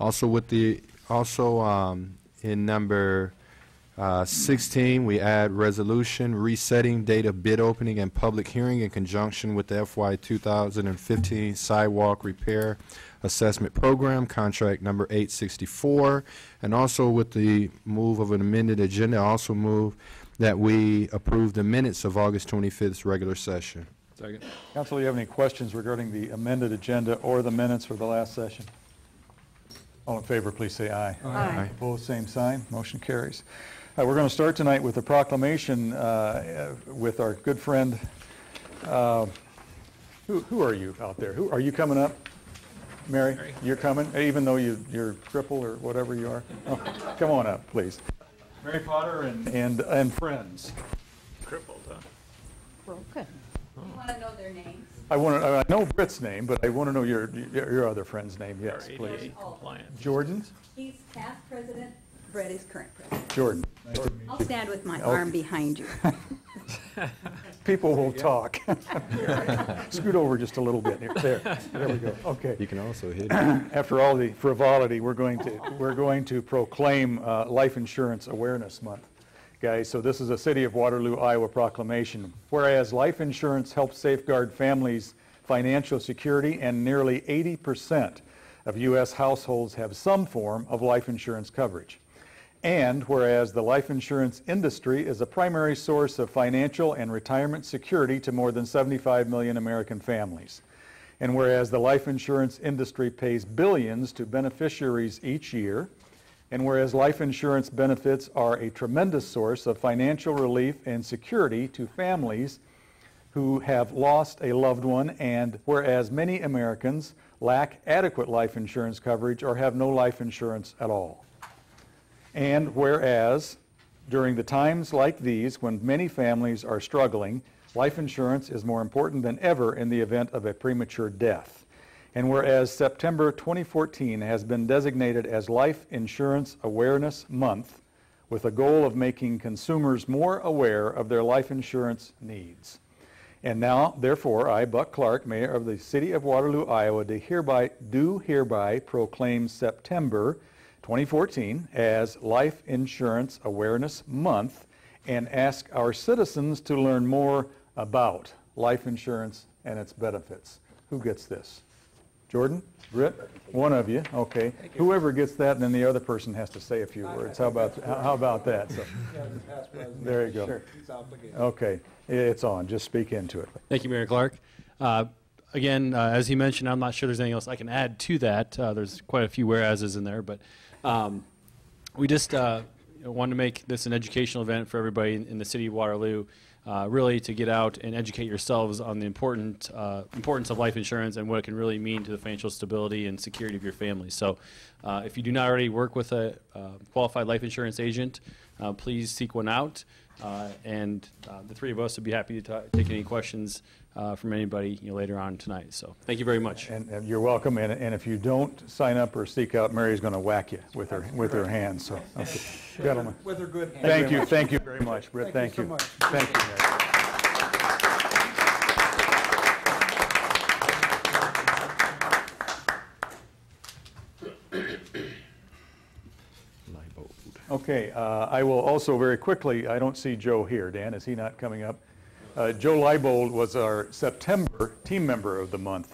Also with the in number 16, we add resolution resetting date of bid opening and public hearing in conjunction with the FY 2015 sidewalk repair assessment program, contract number 864. And also with the move of an amended agenda, I also move that we approve the minutes of August 25th's regular session. Second. Council, do you have any questions regarding the amended agenda or the minutes for the last session? All in favor, please say aye. Aye. Aye. Opposed, same sign. Motion carries. We're going to start tonight with a proclamation with our good friend. Who are you out there? Who are you coming up? Mary, Mary. You're coming, even though you're crippled or whatever you are. Oh, come on up, please. Mary Potter and friends. Crippled, huh? Broken. Oh. You want to know their names? I know Britt's name, but I want to know your other friend's name. Yes, please. Jordan. He's past president. Brett is current president. Jordan. Nice to meet you. I'll stand with my arm behind you. People will talk. Scoot over just a little bit. There we go. Okay. You can also hit. After all the frivolity, we're going to proclaim Life Insurance Awareness Month, guys. So this is a City of Waterloo, Iowa proclamation. Whereas life insurance helps safeguard families' financial security, and nearly 80% of U.S. households have some form of life insurance coverage. And whereas the life insurance industry is a primary source of financial and retirement security to more than 75 million American families. And whereas the life insurance industry pays billions to beneficiaries each year. And whereas life insurance benefits are a tremendous source of financial relief and security to families who have lost a loved one. And whereas many Americans lack adequate life insurance coverage or have no life insurance at all. And whereas, during the times like these, when many families are struggling, life insurance is more important than ever in the event of a premature death. And whereas September 2014 has been designated as Life Insurance Awareness Month, with a goal of making consumers more aware of their life insurance needs. And now, therefore, I, Buck Clark, Mayor of the City of Waterloo, Iowa, do hereby proclaim September 2014 as Life Insurance Awareness Month, and ask our citizens to learn more about life insurance and its benefits. Who gets this? Jordan? Britt? One of you. Okay. You. Whoever gets that, and then the other person has to say a few words. How about that? So. There you go. Sure. Okay. It's on. Just speak into it. Thank you, Mayor Clark. Again, as he mentioned, I'm not sure there's anything else I can add to that. There's quite a few whereases in there, but we just wanted to make this an educational event for everybody in the City of Waterloo, really to get out and educate yourselves on the importance of life insurance and what it can really mean to the financial stability and security of your family. So if you do not already work with a qualified life insurance agent, please seek one out. And the three of us would be happy to take any questions from anybody later on tonight. So thank you very much. And you're welcome. And if you don't sign up or seek out, Mary's going to whack you with her hands. So, okay. Gentlemen, with her good hand. Thank you. Thank you very much, Britt. Thank you. So much. Thank you. Okay, I will also very quickly, I don't see Joe here. Dan, is he not coming up? Joe Leibold was our September team member of the month.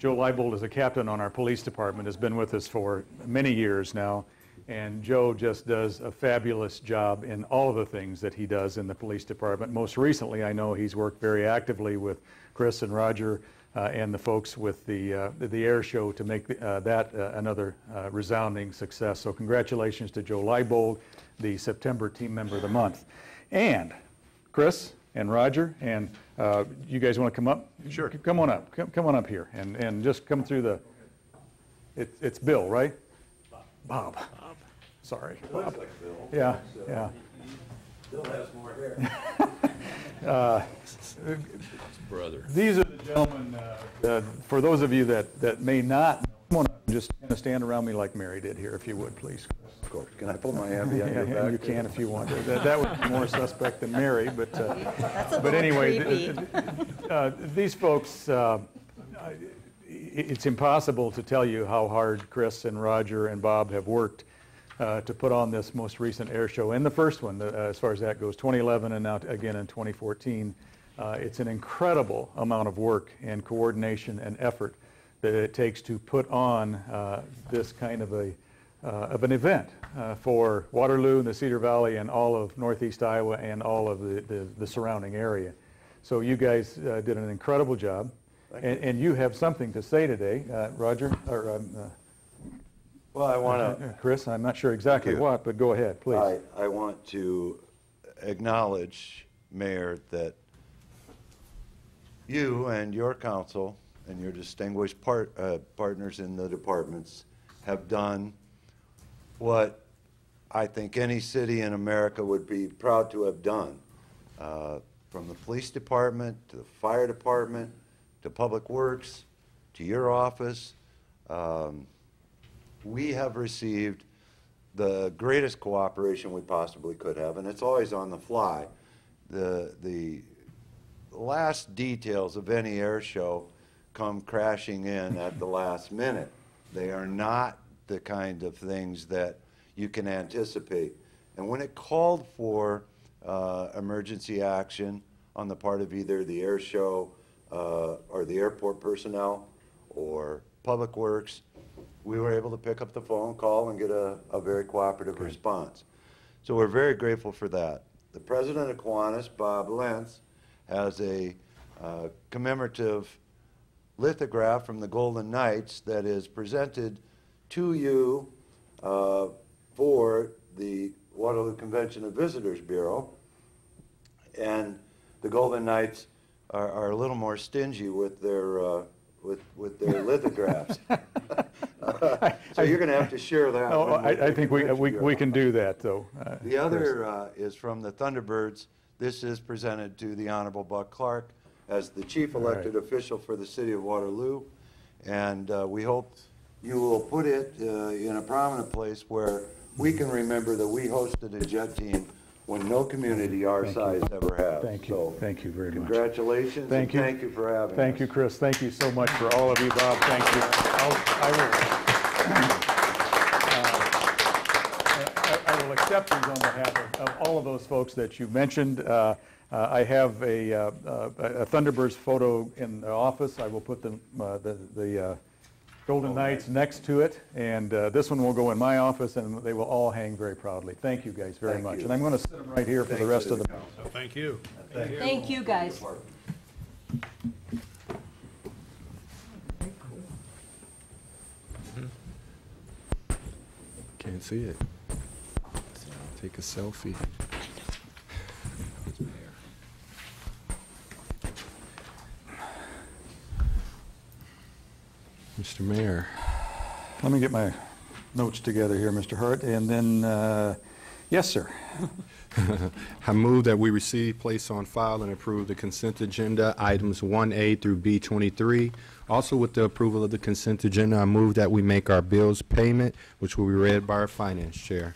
Joe Leibold is a captain on our police department, has been with us for many years now, and Joe just does a fabulous job in all of the things that he does in the police department. Most recently, I know he's worked very actively with Chris and Roger and the folks with the air show to make that another resounding success. So congratulations to Joe Leibold, the September Team Member of the Month. And Chris and Roger, and you guys want to come up? Sure. Come on up. Come on up here and just come through the. It's Bill, right? Bob. Sorry. It looks like Bill. Yeah. Bill has more hair. Brother. These are the gentlemen, for those of you that may not know, just kind of stand around me like Mary did here, if you would, please. Of course. Can I pull my abby on your back? You can if you want to. That would be more suspect than Mary, but anyway, these folks, it's impossible to tell you how hard Chris and Roger and Bob have worked to put on this most recent air show, and the first one, as far as that goes, 2011 and now again in 2014. It's an incredible amount of work and coordination and effort that it takes to put on this kind of an event for Waterloo and the Cedar Valley and all of Northeast Iowa and all of the surrounding area. So you guys did an incredible job, and you have something to say today, Roger, or well, I want to, Chris, I'm not sure exactly what, but go ahead, please. I want to acknowledge, Mayor, that you and your council and your distinguished partners in the departments have done what I think any city in America would be proud to have done. From the police department, to the fire department, to public works, to your office, we have received the greatest cooperation we possibly could have, and it's always on the fly. The last details of any air show come crashing in at the last minute. They are not the kind of things that you can anticipate. And when it called for emergency action on the part of either the air show or the airport personnel or public works, we were able to pick up the phone call and get a very cooperative response. So we're very grateful for that. The president of Kiwanis, Bob Lentz, has a commemorative lithograph from the Golden Knights that is presented to you for the Waterloo Convention and Visitors Bureau. And the Golden Knights are a little more stingy with their with their lithographs. So you're going to have to share that. No, I think we can do that, though. The other is from the Thunderbirds. This is presented to the Honorable Buck Clark as the chief elected official for the city of Waterloo. And we hope you will put it in a prominent place where we can remember that we hosted a jet team when no community our size ever has. Thank you. So thank you very much. Congratulations. Thank you. Thank you for having us. Thank you, Chris. Thank you so much for all of you, Bob. Thank you. I will accept these on behalf of all of those folks that you mentioned. I have a Thunderbirds photo in the office. I will put the Golden Knights next to it, and this one will go in my office, and they will all hang very proudly. Thank you guys very much. And I'm going to sit them right here for the rest of the council. Thank you. Thank you guys. Can't see it. Take a selfie. Mr. Mayor. Let me get my notes together here, Mr. Hart, and then, yes, sir. I move that we receive, place on file, and approve the consent agenda, items 1A through B23. Also, with the approval of the consent agenda, I move that we make our bills payment, which will be read by our finance chair.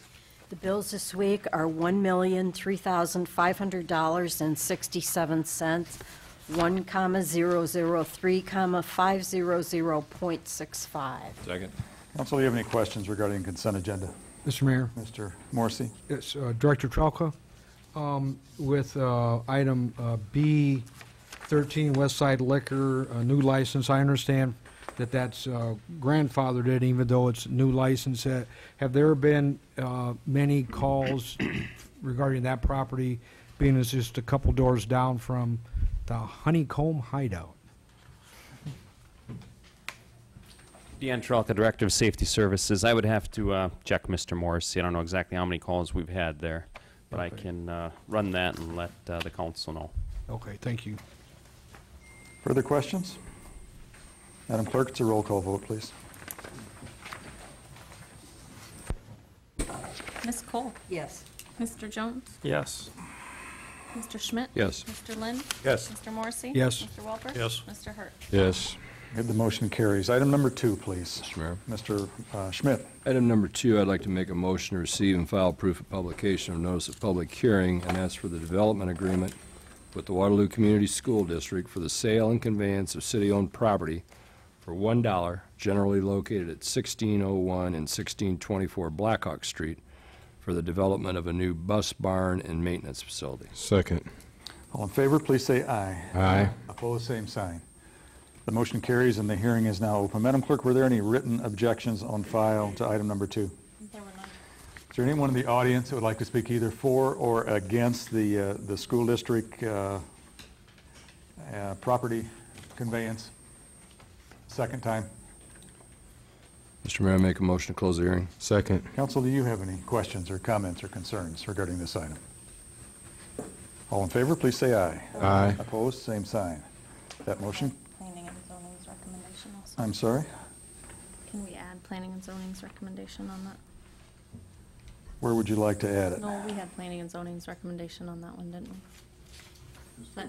The bills this week are $1,003,500.67. 1,003,500.65. Second. Council, do you have any questions regarding consent agenda? Mr. Mayor. Mr. Morrissey. Yes, Director Trauka, with item B13, Westside Liquor, new license. I understand that that's grandfathered in, even though it's new license. Have there been many calls regarding that property being as just a couple doors down from the Honeycomb Hideout? Dan Trout, the Director of Safety Services. I would have to check Mr. Morrissey. I don't know exactly how many calls we've had there, but I can run that and let the council know. Okay, thank you. Further questions? Madam Clerk, it's a roll call vote, please. Ms. Cole? Yes. Mr. Jones? Yes. Mr. Schmidt? Yes. Mr. Lynn? Yes. Mr. Morrissey? Yes. Mr. Welper? Yes. Mr. Hurt? Yes. The motion carries. Item number 2, please. Mr. Mayor. Mr. Schmidt. Item number 2, I'd like to make a motion to receive and file proof of publication of notice of public hearing, and that's for the development agreement with the Waterloo Community School District for the sale and conveyance of city-owned property for $1, generally located at 1601 and 1624 Blackhawk Street, for the development of a new bus barn and maintenance facility. Second. All in favor, please say aye. Aye. Opposed, same sign. The motion carries and the hearing is now open. Madam Clerk, were there any written objections on file to item number 2? There were none. Is there anyone in the audience that would like to speak either for or against the school district property conveyance? Second time. Mr. Mayor, I make a motion to close the hearing. Second. Council, do you have any questions or comments or concerns regarding this item? All in favor, please say aye. Aye. Opposed, same sign. That motion. Planning and zoning's recommendation also. I'm sorry? Can we add planning and zoning's recommendation on that? Where would you like to add it? No, we had planning and zoning's recommendation on that one, didn't we? But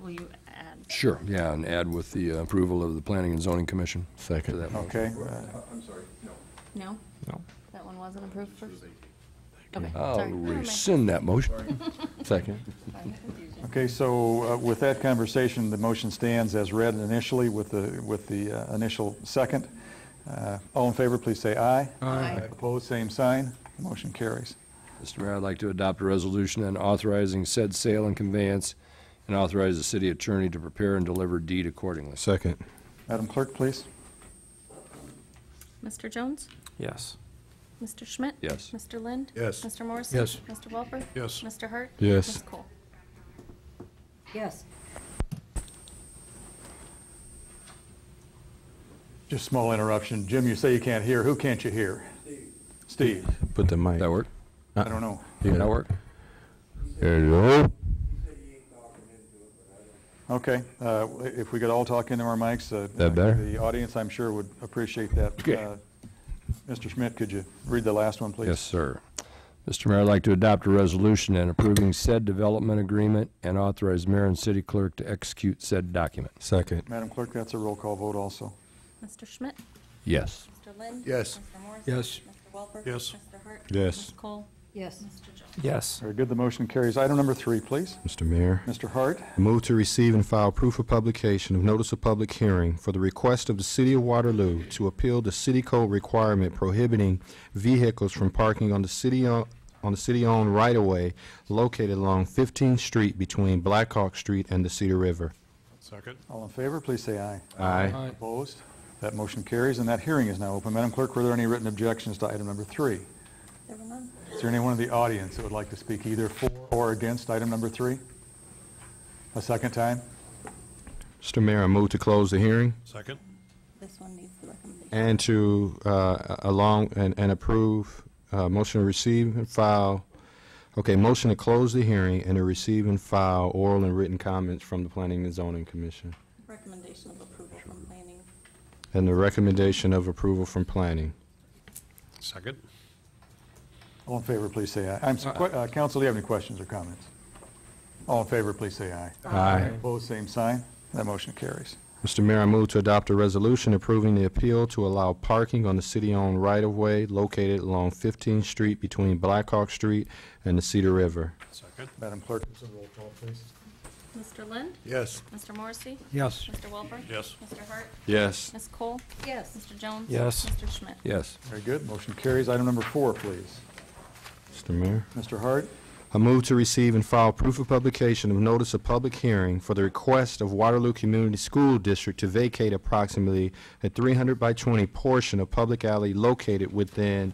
will you add? Sure, yeah, and add with the approval of the Planning and Zoning Commission. Second. That okay. I'm sorry, no. No? No. That one wasn't approved first? Okay, I'll sorry. Rescind that motion. Second. Okay, so with that conversation, the motion stands as read initially with the initial second. All in favor, please say aye. Aye. Aye. Opposed, same sign. The motion carries. Mr. Mayor, I'd like to adopt a resolution on authorizing said sale and conveyance, and authorize the city attorney to prepare and deliver deed accordingly. Second. Madam Clerk, please. Mr. Jones? Yes. Mr. Schmidt? Yes. Mr. Lind? Yes. Mr. Morrissey? Yes. Mr. Welper? Yes. Mr. Hurt? Yes. Ms. Cole? Yes. Just small interruption. Jim, you say you can't hear. Who can't you hear? Steve. Put the mic. That work? I don't know. Yeah, that work? There you go. Okay, if we could all talk into our mics, the audience, I'm sure, would appreciate that. Okay. Mr. Schmidt, could you read the last one, please? Yes, sir. Mr. Mayor, I'd like to adopt a resolution and approving said development agreement and authorize mayor and city clerk to execute said document. Second. Madam Clerk, that's a roll call vote also. Mr. Schmidt? Yes. Mr. Lind? Yes. Mr. Morris? Yes. Mr. Welper? Yes. Mr. Hurt? Yes. Ms. Cole? Yes. Mr. Jones? Yes. Very good. The motion carries. Item number 3, please. Mr. Mayor. Mr. Hart. Move to receive and file proof of publication of notice of public hearing for the request of the City of Waterloo to appeal the city code requirement prohibiting vehicles from parking on the city-owned right-of-way located along 15th Street between Blackhawk Street and the Cedar River. Second. All in favor, please say aye. Aye. Aye. Opposed? That motion carries, and that hearing is now open. Madam Clerk, were there any written objections to item number 3? There were none. Is there anyone in the audience that would like to speak either for or against item number 3? A second time? Mr. Mayor, I move to close the hearing. Second. This one needs the recommendation. And to approve motion to receive and file. Okay, motion to close the hearing and to receive and file oral and written comments from the Planning and Zoning Commission. Recommendation of approval from planning. And the recommendation of approval from planning. Second. All in favor, please say aye. Council, do you have any questions or comments? All in favor, please say aye. Aye. Opposed, same sign. That motion carries. Mr. Mayor, I move to adopt a resolution approving the appeal to allow parking on the city-owned right-of-way located along 15th Street between Blackhawk Street and the Cedar River. Second. Madam Clerk, roll call, please. Mr. Lind? Yes. Mr. Morrissey? Yes. Mr. Welper? Yes. Mr. Hart? Yes. Ms. Cole? Yes. Mr. Jones? Yes. Mr. Schmidt? Yes. Very good. Motion carries. Item number 4, please. Mr. Mayor. Mr. Hart. I move to receive and file proof of publication of notice of public hearing for the request of Waterloo Community School District to vacate approximately a 300-by-20 portion of public alley located within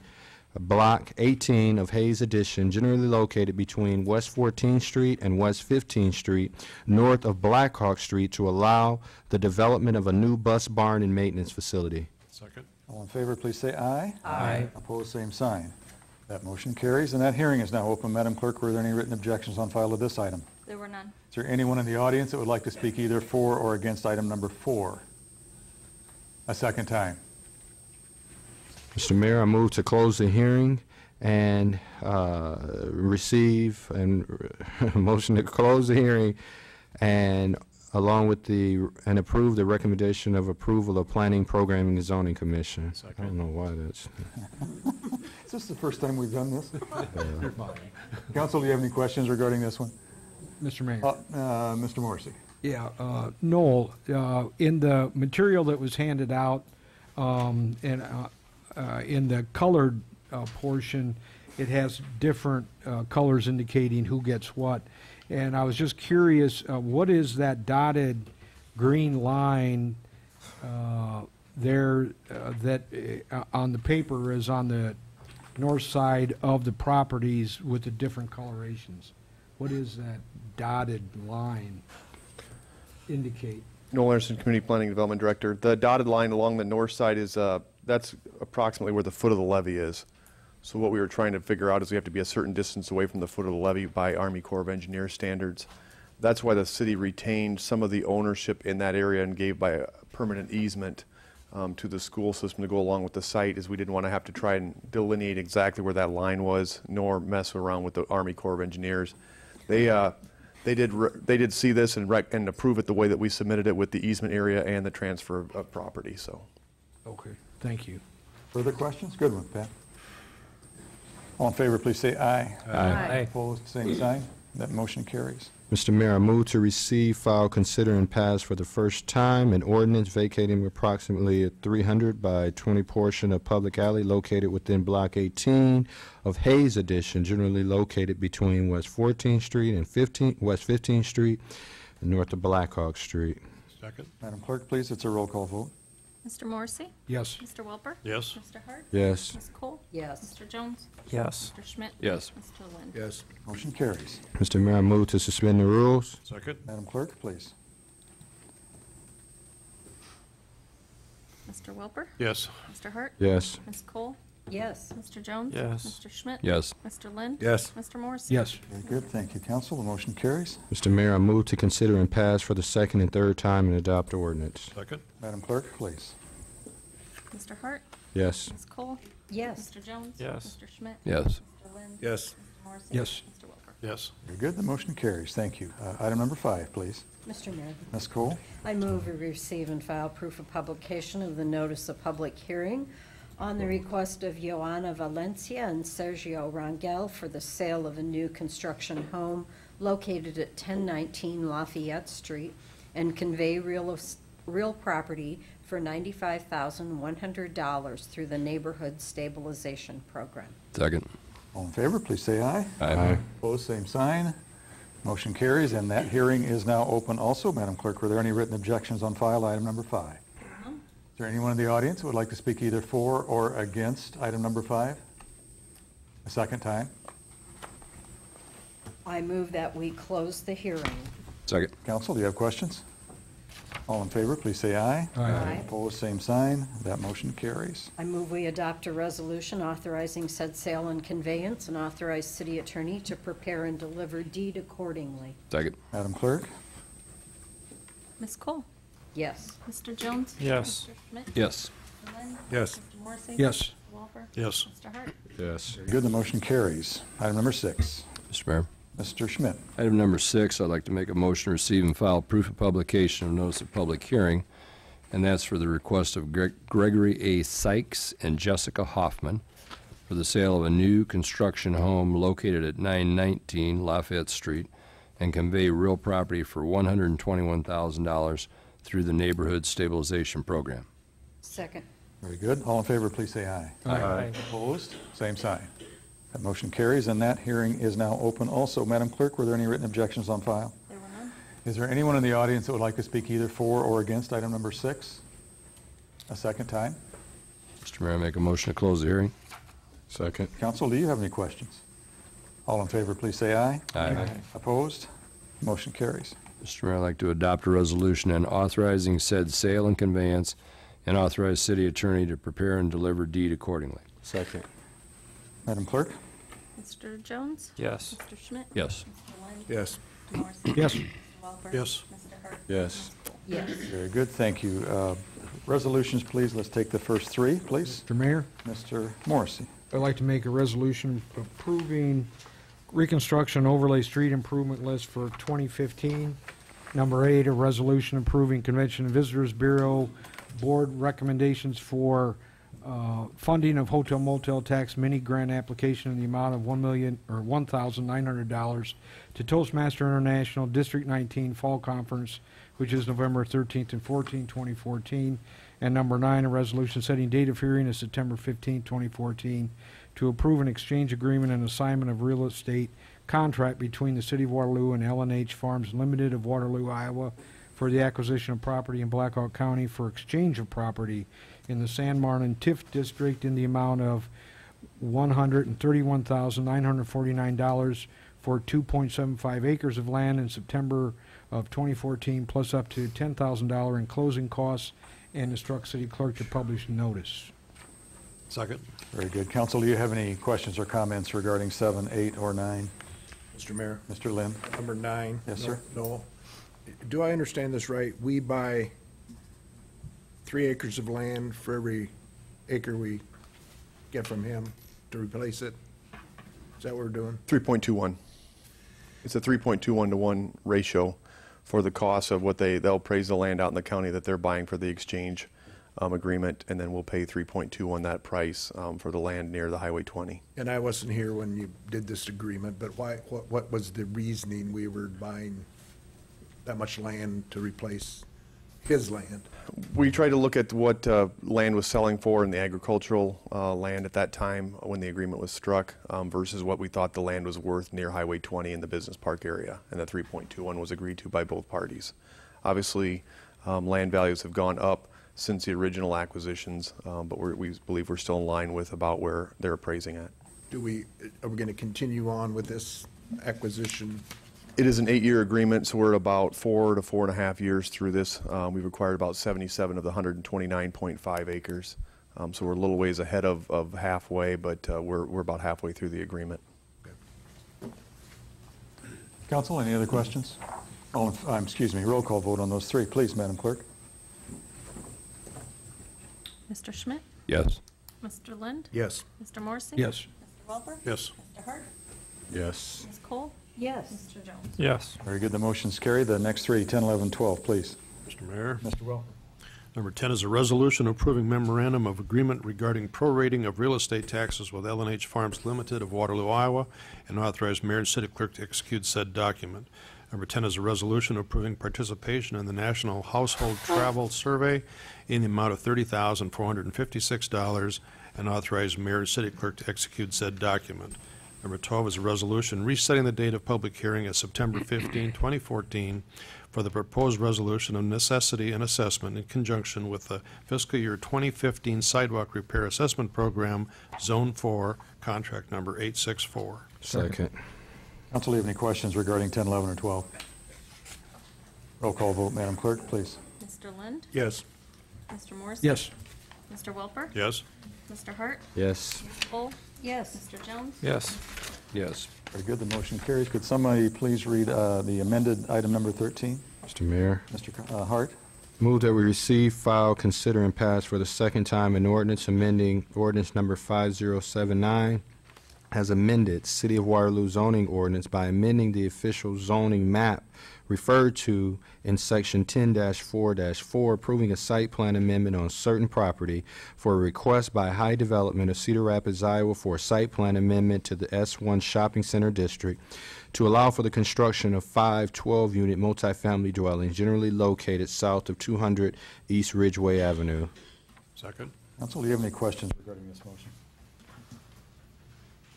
Block 18 of Hayes Addition, generally located between West 14th Street and West 15th Street, north of Blackhawk Street, to allow the development of a new bus barn and maintenance facility. Second. All in favor, please say aye. Aye. Opposed, same sign. That motion carries, and that hearing is now open. Madam Clerk, were there any written objections on file of this item? There were none. Is there anyone in the audience that would like to speak either for or against item number 4? A second time. Mr. Mayor, I move to close the hearing and receive and motion to close the hearing, and along with the and approve the recommendation of approval of Planning, Programming, and Zoning Commission. Second. I don't know why that's. Is this the first time we've done this? Council, do you have any questions regarding this one, Mr. Mayor? Mr. Morrissey. Yeah, Noel. In the material that was handed out, and in the colored portion, it has different colors indicating who gets what. And I was just curious, what is that dotted green line there that on the paper is on the north side of the properties with the different colorations? What is that dotted line indicate? Noel Anderson, Community Planning Development Director. The dotted line along the north side is, that's approximately where the foot of the levee is. So what we were trying to figure out is we have to be a certain distance away from the foot of the levee by Army Corps of Engineers standards. That's why the city retained some of the ownership in that area and gave by a permanent easement to the school system to go along with the site, as we didn't want to have to try and delineate exactly where that line was, nor mess around with the Army Corps of Engineers. They did see this and approve it the way that we submitted it with the easement area and the transfer of property. So, okay, thank you. Further questions? Good one, Pat. All in favor, please say aye. Aye. Aye. Aye. Opposed, same sign. That motion carries. Mr. Mayor, I move to receive, file, consider, and pass for the first time an ordinance vacating approximately a 300 by 20 portion of public alley located within Block 18 of Hayes Addition, generally located between West 14th Street and West 15th Street and north of Blackhawk Street. Second. Madam Clerk, please. It's a roll call vote. Mr. Morrissey? Yes. Mr. Welper? Yes. Mr. Hart? Yes. Ms. Cole? Yes. Mr. Jones? Yes. Mr. Schmidt? Yes. Mr. Lynn? Yes. Motion carries. Mr. Mayor, I move to suspend the rules. Second. Madam Clerk, please. Mr. Welper? Yes. Mr. Hart? Yes. Ms. Cole? Yes. Mr. Jones? Yes. Mr. Schmidt? Yes. Mr. Lynn? Yes. Mr. Morrissey? Yes. Very good. Thank you, Council. The motion carries. Mr. Mayor, I move to consider and pass for the second and third time and adopt ordinance. Second. Madam Clerk, please. Mr. Hart? Yes. Ms. Cole? Yes. Mr. Jones? Yes. Mr. Schmidt? Yes. Mr. Lynn? Yes. Mr. Morrissey? Yes. Mr. Welper? Yes. Very good. The motion carries. Thank you. Item number 5, please. Mr. Mayor. Ms. Cole? I move we receive and file proof of publication of the notice of public hearing on the request of Joanna Valencia and Sergio Rangel for the sale of a new construction home located at 1019 Lafayette Street and convey real property for $95,100 through the Neighborhood Stabilization Program. Second. All in favor, please say aye. Aye. Aye. Opposed, same sign. Motion carries, and that hearing is now open also. Madam Clerk, were there any written objections on file item number 5? Is there anyone in the audience who would like to speak either for or against item number 5? A second time. I move that we close the hearing. Second. Council, do you have questions? All in favor, please say aye. Aye. Aye. Opposed, same sign. That motion carries. I move we adopt a resolution authorizing said sale and conveyance and authorize city attorney to prepare and deliver deed accordingly. Second. Madam Clerk. Ms. Cole. Yes. Mr. Jones? Yes. Mr. Schmidt? Yes. Mr. Lynn? Yes. Mr. Morrissey? Yes. Mr. Welper? Yes. Mr. Hart? Yes. Good. The motion carries. Item number 6. Mr. Mayor. Mr. Schmidt. Item number 6, I'd like to make a motion to receive and file proof of publication of notice of public hearing, and that's for the request of Gregory A. Sykes and Jessica Hoffman for the sale of a new construction home located at 919 Lafayette Street and convey real property for $121,000 through the Neighborhood Stabilization Program. Second. Very good. All in favor, please say aye. Aye. Aye. Opposed? Same sign. That motion carries, and that hearing is now open also. Madam Clerk, were there any written objections on file? There were none. Is there anyone in the audience that would like to speak either for or against item number 6? A second time. Mr. Mayor, I make a motion to close the hearing. Second. Council, do you have any questions? All in favor, please say aye. Aye. Aye. Opposed? Motion carries. Mr. Mayor, I'd like to adopt a resolution and authorizing said sale and conveyance and authorize city attorney to prepare and deliver deed accordingly. Second. Madam Clerk. Mr. Jones? Yes. Mr. Schmidt? Yes. Mr. Lynn? Yes. Mr. Morrissey? Yes. Mr. Welper? Yes. Mr. Hart? Yes. Yes. Very good. Thank you. Resolutions, please. Let's take the first 3, please. Mr. Mayor. Mr. Morrissey. I'd like to make a resolution approving reconstruction overlay street improvement list for 2015. Number 8, a resolution approving Convention and Visitors Bureau Board recommendations for funding of hotel motel tax mini grant application in the amount of $1,900 to Toastmaster International District 19 Fall Conference, which is November 13th and 14, 2014. And number 9, a resolution setting date of hearing is September 15, 2014, to approve an exchange agreement and assignment of real estate contract between the City of Waterloo and L&H Farms Limited of Waterloo, Iowa, for the acquisition of property in Blackhawk County for exchange of property in the San Martin TIF district in the amount of $131,949 for 2.75 acres of land in September of 2014, plus up to $10,000 in closing costs, and instruct City Clerk to publish notice. Second. Very good. Council, do you have any questions or comments regarding 7, 8, or 9? Mr. Mayor. Mr. Lynn. Number 9. Yes, sir. No. Do I understand this right? We buy 3 acres of land for every acre we get from him to replace it? Is that what we're doing? 3.21. It's a 3.21 to 1 ratio for the cost of what they'll appraise the land out in the county that they're buying for the exchange agreement, and then we'll pay 3.2 on that price for the land near the Highway 20. And I wasn't here when you did this agreement, but why? What was the reasoning we were buying that much land to replace his land? We tried to look at what land was selling for in the agricultural land at that time when the agreement was struck versus what we thought the land was worth near Highway 20 in the business park area, and the 3.21 was agreed to by both parties. Obviously, land values have gone up since the original acquisitions, but we believe we're still in line with about where they're appraising at. Are we going to continue on with this acquisition? It is an 8-year agreement, so we're at about 4 to 4.5 years through this. We've acquired about 77 of the 129.5 acres, so we're a little ways ahead of halfway, but we're about halfway through the agreement. Okay. Council, any other questions? Oh, excuse me. Roll call vote on those 3, please, Madam Clerk. Mr. Schmidt? Yes. Mr. Lind? Yes. Mr. Morrissey? Yes. Mr. Welper? Yes. Mr. Hart? Yes. Ms. Cole? Yes. Mr. Jones? Yes. Very good. The motion's carried. The next 3, 10, 11, 12, please. Mr. Mayor. Mr. Welper. Number 10 is a resolution approving memorandum of agreement regarding prorating of real estate taxes with L&H Farms Limited of Waterloo, Iowa, and authorize Mayor and City Clerk to execute said document. Number 10 is a resolution approving participation in the National Household Travel Survey in the amount of $30,456 and authorize Mayor and City Clerk to execute said document. Number 12 is a resolution resetting the date of public hearing as September 15, 2014 for the proposed resolution of necessity and assessment in conjunction with the fiscal year 2015 Sidewalk Repair Assessment Program, Zone 4, contract number 864. Second. Council, do you have any questions regarding 10, 11, or 12? Roll call vote, Madam Clerk, please. Mr. Lind? Yes. Mr. Morrissey? Yes. Mr. Welper? Yes. Mr. Hart? Yes. Mr. Cole? Yes. Mr. Jones? Yes. Yes. Very good. The motion carries. Could somebody please read the amended item number 13? Mr. Mayor. Mr. Hart. Move that we receive, file, consider, and pass for the 2nd time an ordinance amending ordinance number 5079 as amended City of Waterloo zoning ordinance by amending the official zoning map referred to in section 10-4-4, approving a site plan amendment on certain property for a request by High Development of Cedar Rapids, Iowa for a site plan amendment to the S1 Shopping Center District to allow for the construction of 5 12-unit multifamily dwellings generally located south of 200 East Ridgeway Avenue. Second. Council, do you have any questions regarding this motion?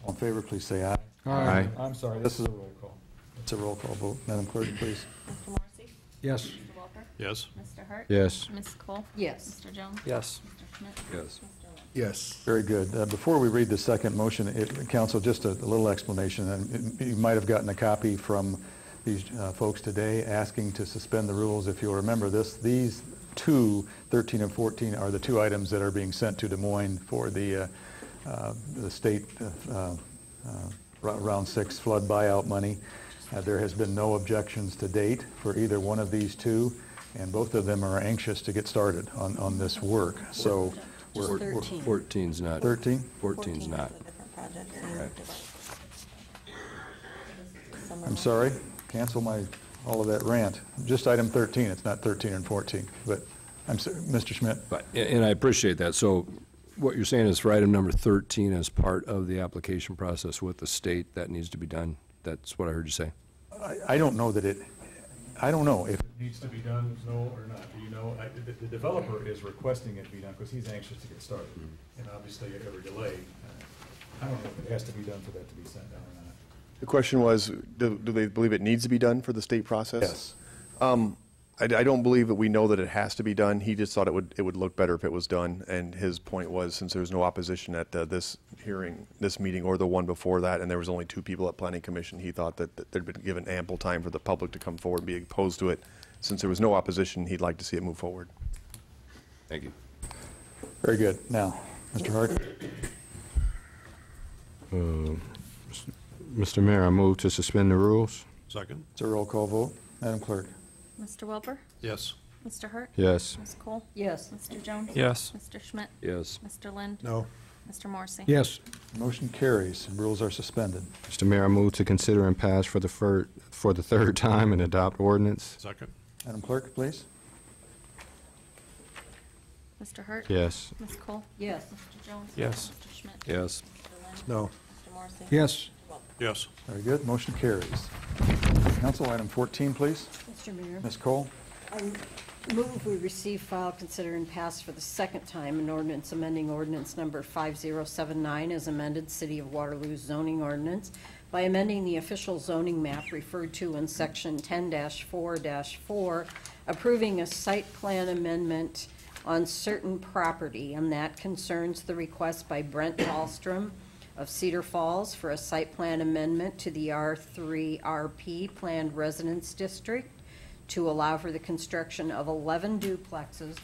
All in favor, please say aye. Aye. I'm sorry, this is a roll call. It's a roll call vote. Madam Clerk, please. Mr. Morrissey? Yes. Mr. Welper? Yes. Mr. Hart? Yes. Ms. Cole? Yes. Mr. Jones? Yes. Mr. Schmidt? Yes. Yes. Very good. Before we read the 2nd motion, Council, just a little explanation. And you might have gotten a copy from these folks today asking to suspend the rules. If you'll remember this, these 2, 13 and 14, are the 2 items that are being sent to Des Moines for the state round 6 flood buyout money. There has been no objections to date for either one of these 2, and both of them are anxious to get started on this work. So 13. 14's not. 13? 14's not. Right. I'm sorry, cancel my, all of that rant. Just item 13, it's not 13 and 14, but I'm sorry, Mr. Schmidt. But, and I appreciate that. So what you're saying is for item number 13 as part of the application process with the state, that needs to be done. That's what I heard you say. I don't know that it, I don't know if it needs to be done, no or not. You know, the developer is requesting it be done because he's anxious to get started. Mm-hmm. And obviously every delay, I don't know if it has to be done for that to be sent down or not. The question was, do they believe it needs to be done for the state process? Yes. I don't believe that we know that it has to be done. He just thought it would look better if it was done. And his point was, since there was no opposition at this hearing, this meeting, or the one before that, and there was only 2 people at Planning Commission, he thought that there'd been given ample time for the public to come forward and be opposed to it. Since there was no opposition, he'd like to see it move forward. Thank you. Very good. Now, Mr. Hart. Mr. Mayor, I move to suspend the rules. Second. It's a roll call vote. Madam Clerk. Mr. Welper? Yes. Mr. Hart? Yes. Ms. Cole? Yes. Mr. Jones? Yes. Mr. Schmidt? Yes. Mr. Lind? No. Mr. Morrissey? Yes. Motion carries and rules are suspended. Mr. Mayor, I move to consider and pass for the third time and adopt ordinance. Second. Madam Clerk, please. Mr. Hart? Yes. Ms. Cole? Yes. Mr. Jones? Yes. Mr. Schmidt? Yes. Mr. Lind? No. Mr. Morrissey? Yes. Yes. Very good. Motion carries. Council, item 14, please. Mr. Mayor. Ms. Cole. I move we receive, file, consider, and pass for the second time an ordinance amending ordinance number 5079 as amended City of Waterloo zoning ordinance by amending the official zoning map referred to in section 10-4-4, approving a site plan amendment on certain property, and that concerns the request by Brent Dahlstrom of Cedar Falls for a site plan amendment to the R3RP Planned Residence District to allow for the construction of 11 duplexes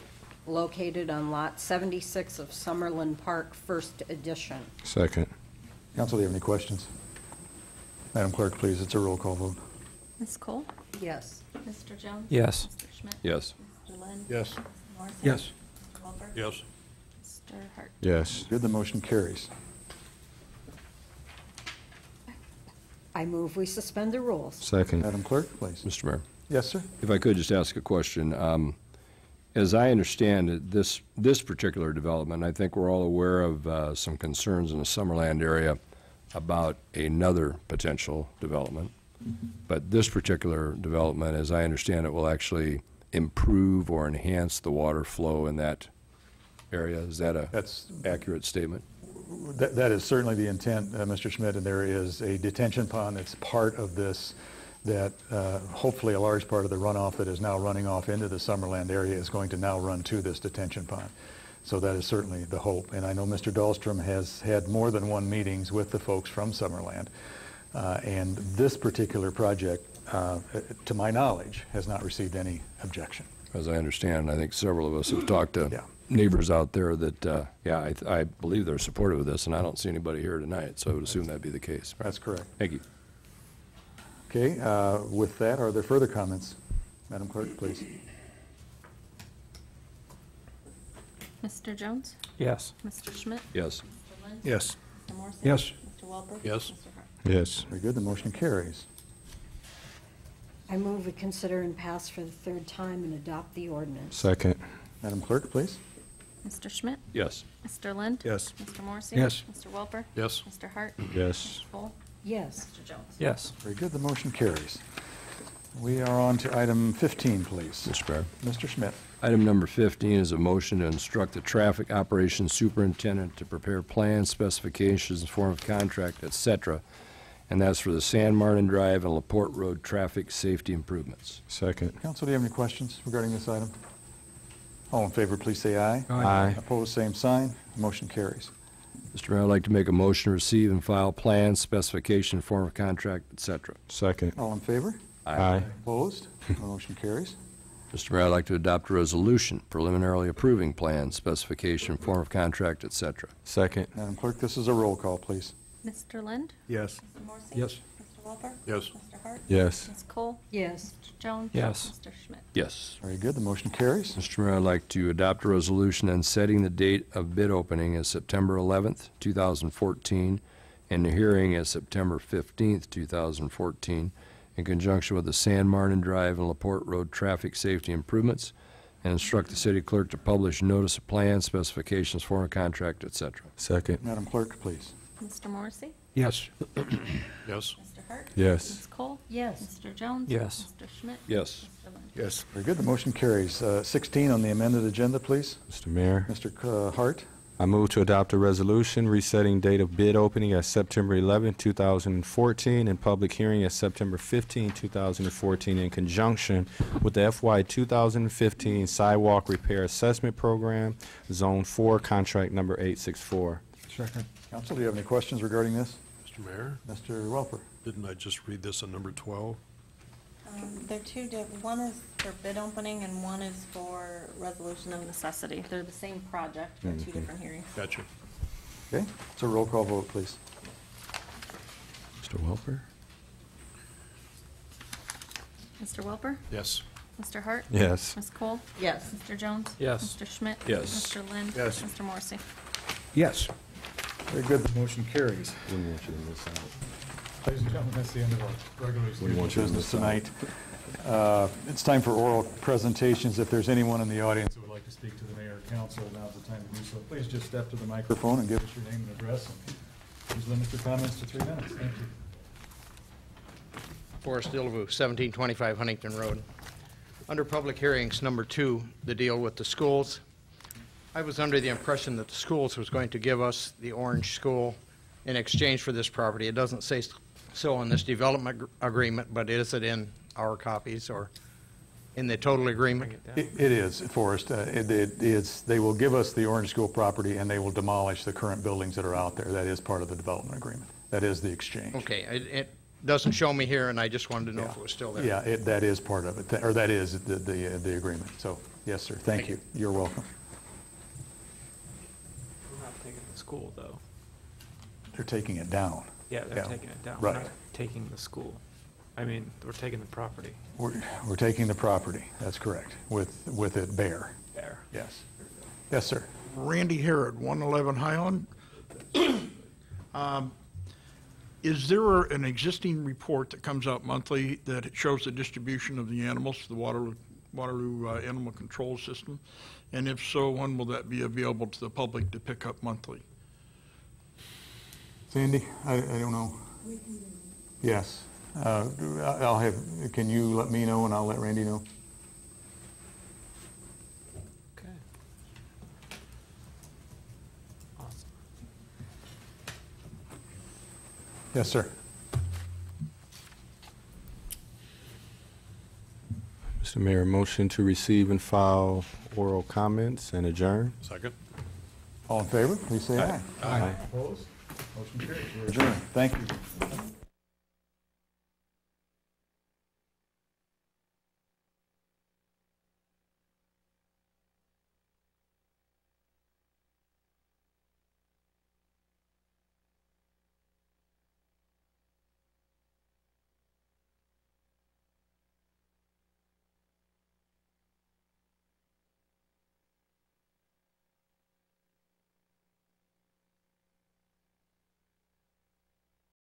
located on lot 76 of Summerlin Park, First Edition. Second. Council, do you have any questions? Madam Clerk, please. It's a roll call vote. Ms. Cole? Yes. Mr. Jones? Yes. Mr. Schmidt? Yes. Mr. Lind? Yes. Mr. Morrison? Yes. Mr. Welper? Yes. Mr. Hart? Yes. Good. The motion carries. I move we suspend the rules. Second. Madam Clerk, please. Mr. Mayor. Yes, sir. If I could just ask a question. As I understand it, this particular development, I think we're all aware of some concerns in the Summerland area about another potential development. Mm-hmm. But this particular development, as I understand it, will actually improve or enhance the water flow in that area. Is that that's accurate statement? That is certainly the intent, Mr. Schmidt, and there is a detention pond that's part of this that hopefully a large part of the runoff that is now running off into the Summerland area is going to now run to this detention pond. So that is certainly the hope. And I know Mr. Dahlstrom has had more than one meetings with the folks from Summerland. And this particular project, to my knowledge, has not received any objection. As I understand, I think several of us have talked to neighbors out there that, I believe they're supportive of this, and I don't see anybody here tonight, so I would assume that'd be the case. That's correct. Thank you. Okay, with that, are there further comments? Madam Clerk, please. Mr. Jones? Yes. Mr. Schmidt? Yes. Mr. Lind? Yes. Mr. Morrison? Yes. Mr. Welper? Yes. Mr. Hart? Yes. Very good, the motion carries. I move we consider and pass for the third time and adopt the ordinance. Second. Madam Clerk, please. Mr. Schmidt? Yes. Mr. Lind? Yes. Mr. Morrissey? Yes. Mr. Welper? Yes. Mr. Hart? Yes. Mr. Cole? Yes. Mr. Jones? Yes. Very good. The motion carries. We are on to item 15, please. Mr. Mayor. Mr. Schmidt. Item number 15 is a motion to instruct the Traffic Operations Superintendent to prepare plans, specifications, form of contract, etc., and that's for the San Martin Drive and LaPorte Road traffic safety improvements. Second. Council, do you have any questions regarding this item? All in favor, please say aye. Aye. Aye. Opposed, same sign. Motion carries. Mr. Mayor, I'd like to make a motion to receive and file plans, specification, form of contract, etc. Second. All in favor? Aye. Aye. Opposed? Motion carries. Mr. Mayor, I'd like to adopt a resolution preliminarily approving plans, specification, form of contract, etc. Second. Madam Clerk, this is a roll call, please. Mr. Lind? Yes. Mr. Morrissey? Yes. Mr. Welper? Yes. Mr. Hart? Park? Yes. Ms. Cole? Yes. Mr. Jones? Yes. Mr. Schmidt? Yes. Very good. The motion carries. Mr. Mayor, I'd like to adopt a resolution and setting the date of bid opening as September 11th, 2014, and the hearing as September 15th, 2014, in conjunction with the San Martin Drive and LaPorte Road traffic safety improvements, and instruct the city clerk to publish notice of plan, specifications, foreign contract, etc. Second. Madam Clerk, please. Mr. Morrissey? Yes. Yes. Mr. Hart? Yes. Ms. Cole? Yes. Mr. Jones? Yes. Mr. Schmidt? Yes. Mr. Lynch? Yes. Very good. The motion carries. 16 on the amended agenda, please. Mr. Mayor. Mr. Hart? I move to adopt a resolution resetting date of bid opening as September 11, 2014, and public hearing as September 15, 2014, in conjunction with the FY 2015 Sidewalk Repair Assessment Program, Zone 4, Contract Number 864. Second. Council, do you have any questions regarding this? Mr. Mayor? Mr. Welper? Didn't I just read this on number 12? They're two different. One is for bid opening and one is for resolution of necessity. They're the same project, but two different hearings. Gotcha. Okay, so roll call vote, please. Mr. Welper? Mr. Welper? Yes. Mr. Hart? Yes. Ms. Cole? Yes. Mr. Jones? Yes. Mr. Schmidt? Yes. Mr. Lynn? Yes. Mr. Morrissey? Yes. Very good. The motion carries. We want you to miss out. Ladies and gentlemen, that's the end of our regular business tonight. It's time for oral presentations. If there's anyone in the audience that would like to speak to the mayor or council, now's the time to do so. Please just step to the microphone and give us your name and address. And please limit your comments to 3 minutes. Thank you. Forrest Dillaboo, 1725 Huntington Road. Under public hearings number 2, the deal with the schools. I was under the impression that the schools was going to give us the orange school in exchange for this property. It doesn't say so on this development agreement, but is it in our copies or in the total agreement? It is, Forrest. They will give us the orange school property and they will demolish the current buildings that are out there. That is part of the development agreement. That is the exchange. Okay. It doesn't show me here, and I just wanted to know if it was still there. Yeah, that is part of it, or that is the agreement. So, yes, sir. Thank you. You're welcome. School though. They're taking it down. Yeah, they're taking it down. Right. We're not taking the school. I mean, we're taking the property. We're taking the property. That's correct. With it bare. Bare. Yes. Yes, sir. Randy Herod, 111 Highland. Is there an existing report that comes out monthly that shows the distribution of the animals to the Waterloo Animal Control System? And if so, when will that be available to the public to pick up monthly? Sandy, I don't know. Yes. I'll have, can you let me know and I'll let Randy know? Okay. Awesome. Yes, sir. Mr. Mayor, motion to receive and file oral comments and adjourn. Second. All in favor, please say aye. Aye. Opposed? Motion carries. Adjourn. Thank you.